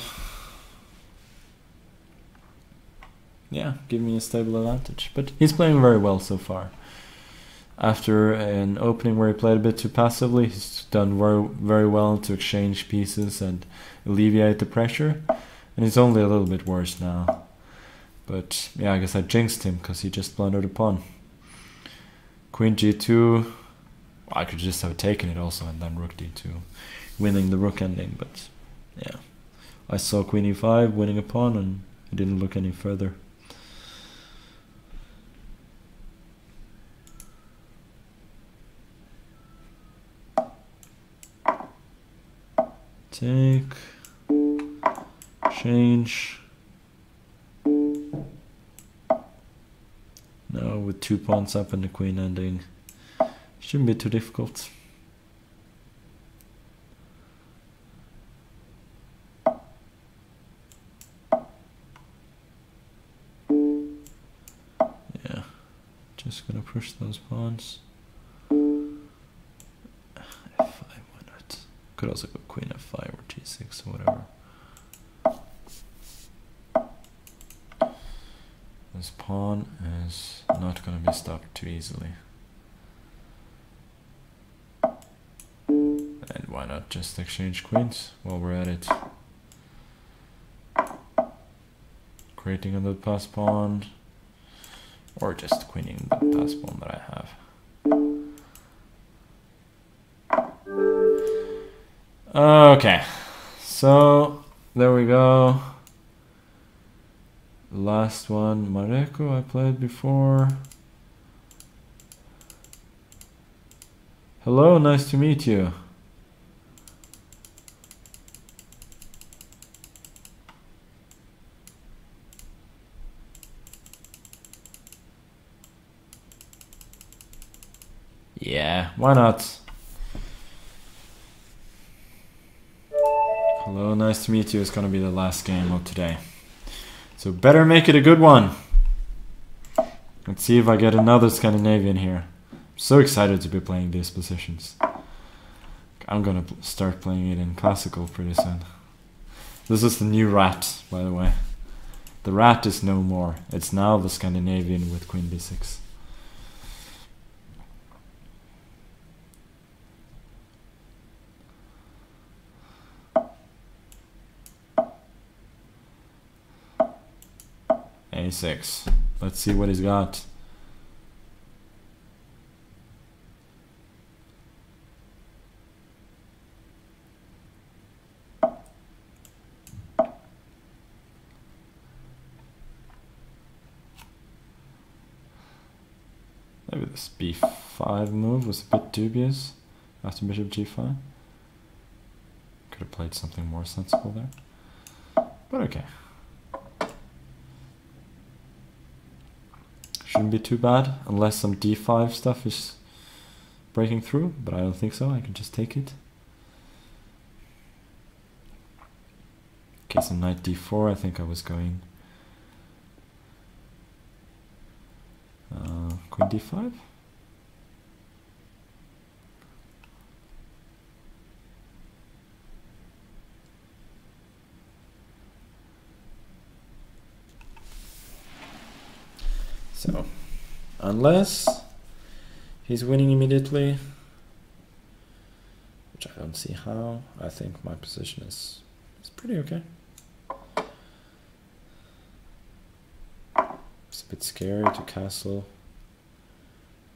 yeah, give me a stable advantage. But he's playing very well so far. After an opening where he played a bit too passively, he's done very, very well to exchange pieces and alleviate the pressure, and he's only a little bit worse now. But yeah, I guess I jinxed him because he just blundered a pawn. Queen g two. Well, I could just have taken it also and then rook d two, winning the rook ending. But yeah, I saw queen e five, winning a pawn, and I didn't look any further. Take, change. Now with two pawns up and the queen ending, shouldn't be too difficult. Yeah, just gonna push those pawns. f five, why not? Could also go queen f five or g six or whatever. This pawn is not going to be stopped too easily. And why not just exchange queens while we're at it? Creating another pass pawn, or just queening the pass pawn that I have. Okay, so there we go. Last one, Mareko, I played before. Hello, nice to meet you. Yeah, why not? Hello, nice to meet you. It's gonna be the last game of today, so better make it a good one. Let's see if I get another Scandinavian here. I'm so excited to be playing these positions. I'm gonna start playing it in classical pretty soon. This is the new rat, by the way. The rat is no more. It's now the Scandinavian with queen b six. a six. Let's see what he's got. Maybe this b five move was a bit dubious after bishop g five. Could have played something more sensible there. But okay. Shouldn't be too bad, unless some d five stuff is breaking through, but I don't think so. I can just take it. Okay, so knight d four, I think I was going... Uh, queen d five? So, unless he's winning immediately, which I don't see how, I think my position is, is pretty okay. It's a bit scary to castle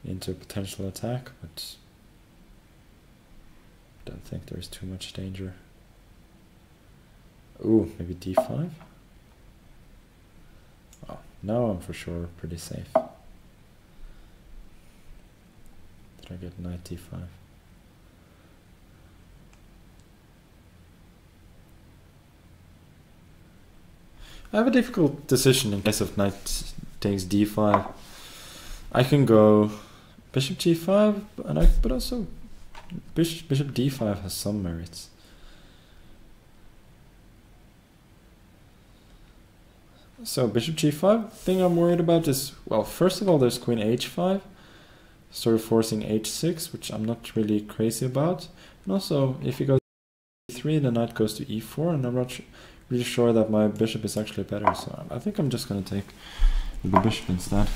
into a potential attack, but I don't think there's too much danger. Ooh, maybe d five? Oh, now I'm for sure pretty safe. Did I get knight d five? I have a difficult decision in case of knight takes d five. I can go bishop g five, and I but also bishop, bishop d five has some merits. So bishop g five, the thing I'm worried about is, well, first of all there's queen h five, sort of forcing h six, which I'm not really crazy about, and also if he goes e three, the knight goes to e four, and I'm not sure. Really sure that my bishop is actually better, so I think I'm just going to take the bishop instead.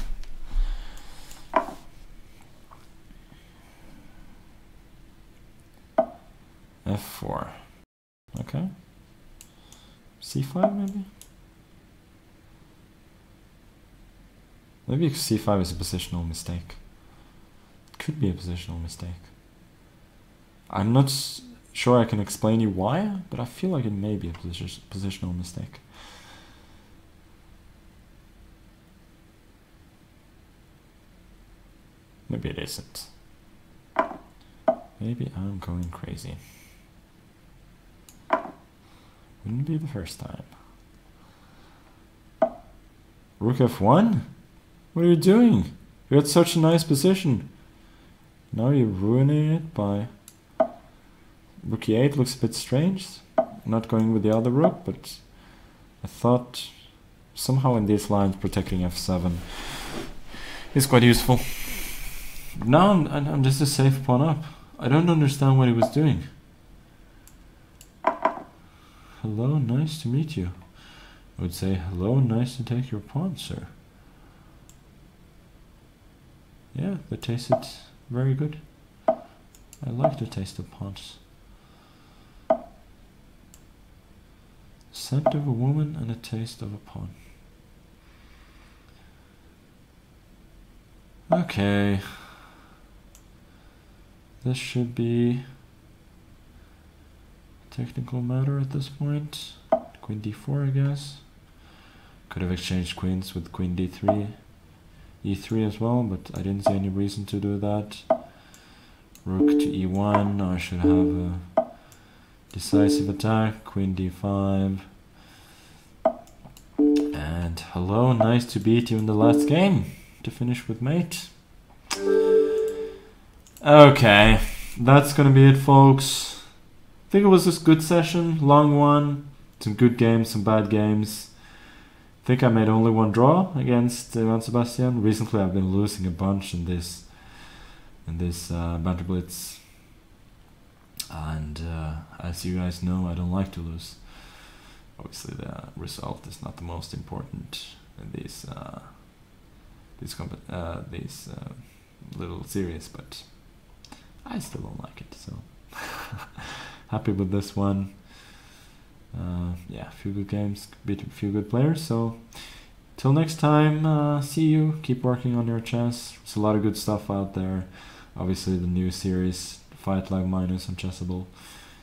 f four. Okay. c five maybe? Maybe c five is a positional mistake. It could be a positional mistake. I'm not... S Sure, I can explain you why, but I feel like it may be a position, positional mistake. Maybe it isn't. Maybe I'm going crazy. Wouldn't be the first time. Rook f one? What are you doing? You had such a nice position. Now you're ruining it by... Rook e eight looks a bit strange, not going with the other rook, but I thought somehow in these lines protecting f seven is quite useful. Now I'm, I'm just a safe pawn up. I don't understand what he was doing. Hello, nice to meet you. I would say, hello, nice to take your pawn, sir. Yeah, they tasted very good. I like the taste of pawns. Scent of a woman and a taste of a pawn. Okay. This should be a technical matter at this point. Queen d four, I guess. Could have exchanged queens with queen d three, e three as well, but I didn't see any reason to do that. Rook to e one, now I should have a decisive attack, queen d five, and hello, nice to beat you in the last game, to finish with mate. Okay, that's gonna be it, folks. I think it was a good session, long one, some good games, some bad games. I think I made only one draw against Johan-Sebastian. Recently I've been losing a bunch in this, in this uh, Banter Blitz. And uh, as you guys know, I don't like to lose. obviously the result is not the most important in these uh, these uh, these uh, little series, but I still don't like it, so happy with this one. Uh, yeah, a few good games, beat a few good players, so till next time, uh, see you, keep working on your chess. There's a lot of good stuff out there. Obviously the new series, Fight Like Minus on Chessable,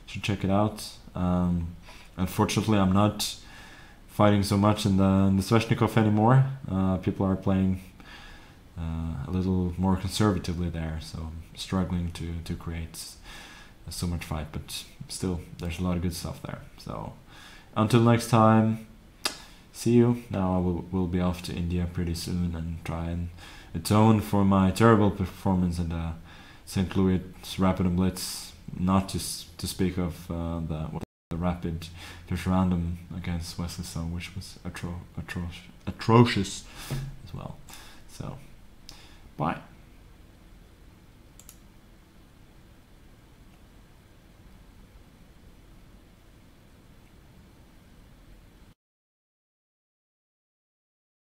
should check it out. Um, unfortunately I'm not fighting so much in the, in the Sveshnikov anymore. Uh, people are playing uh, a little more conservatively there, so I'm struggling to, to create so much fight, but still there's a lot of good stuff there. So until next time, see you. Now I will, will be off to India pretty soon and try and atone for my terrible performance in the Saint Louis Rapid and Blitz, not to, to speak of uh, the, the Rapid first random against Wesley Stone, which was atro atro atrocious as well. So, bye.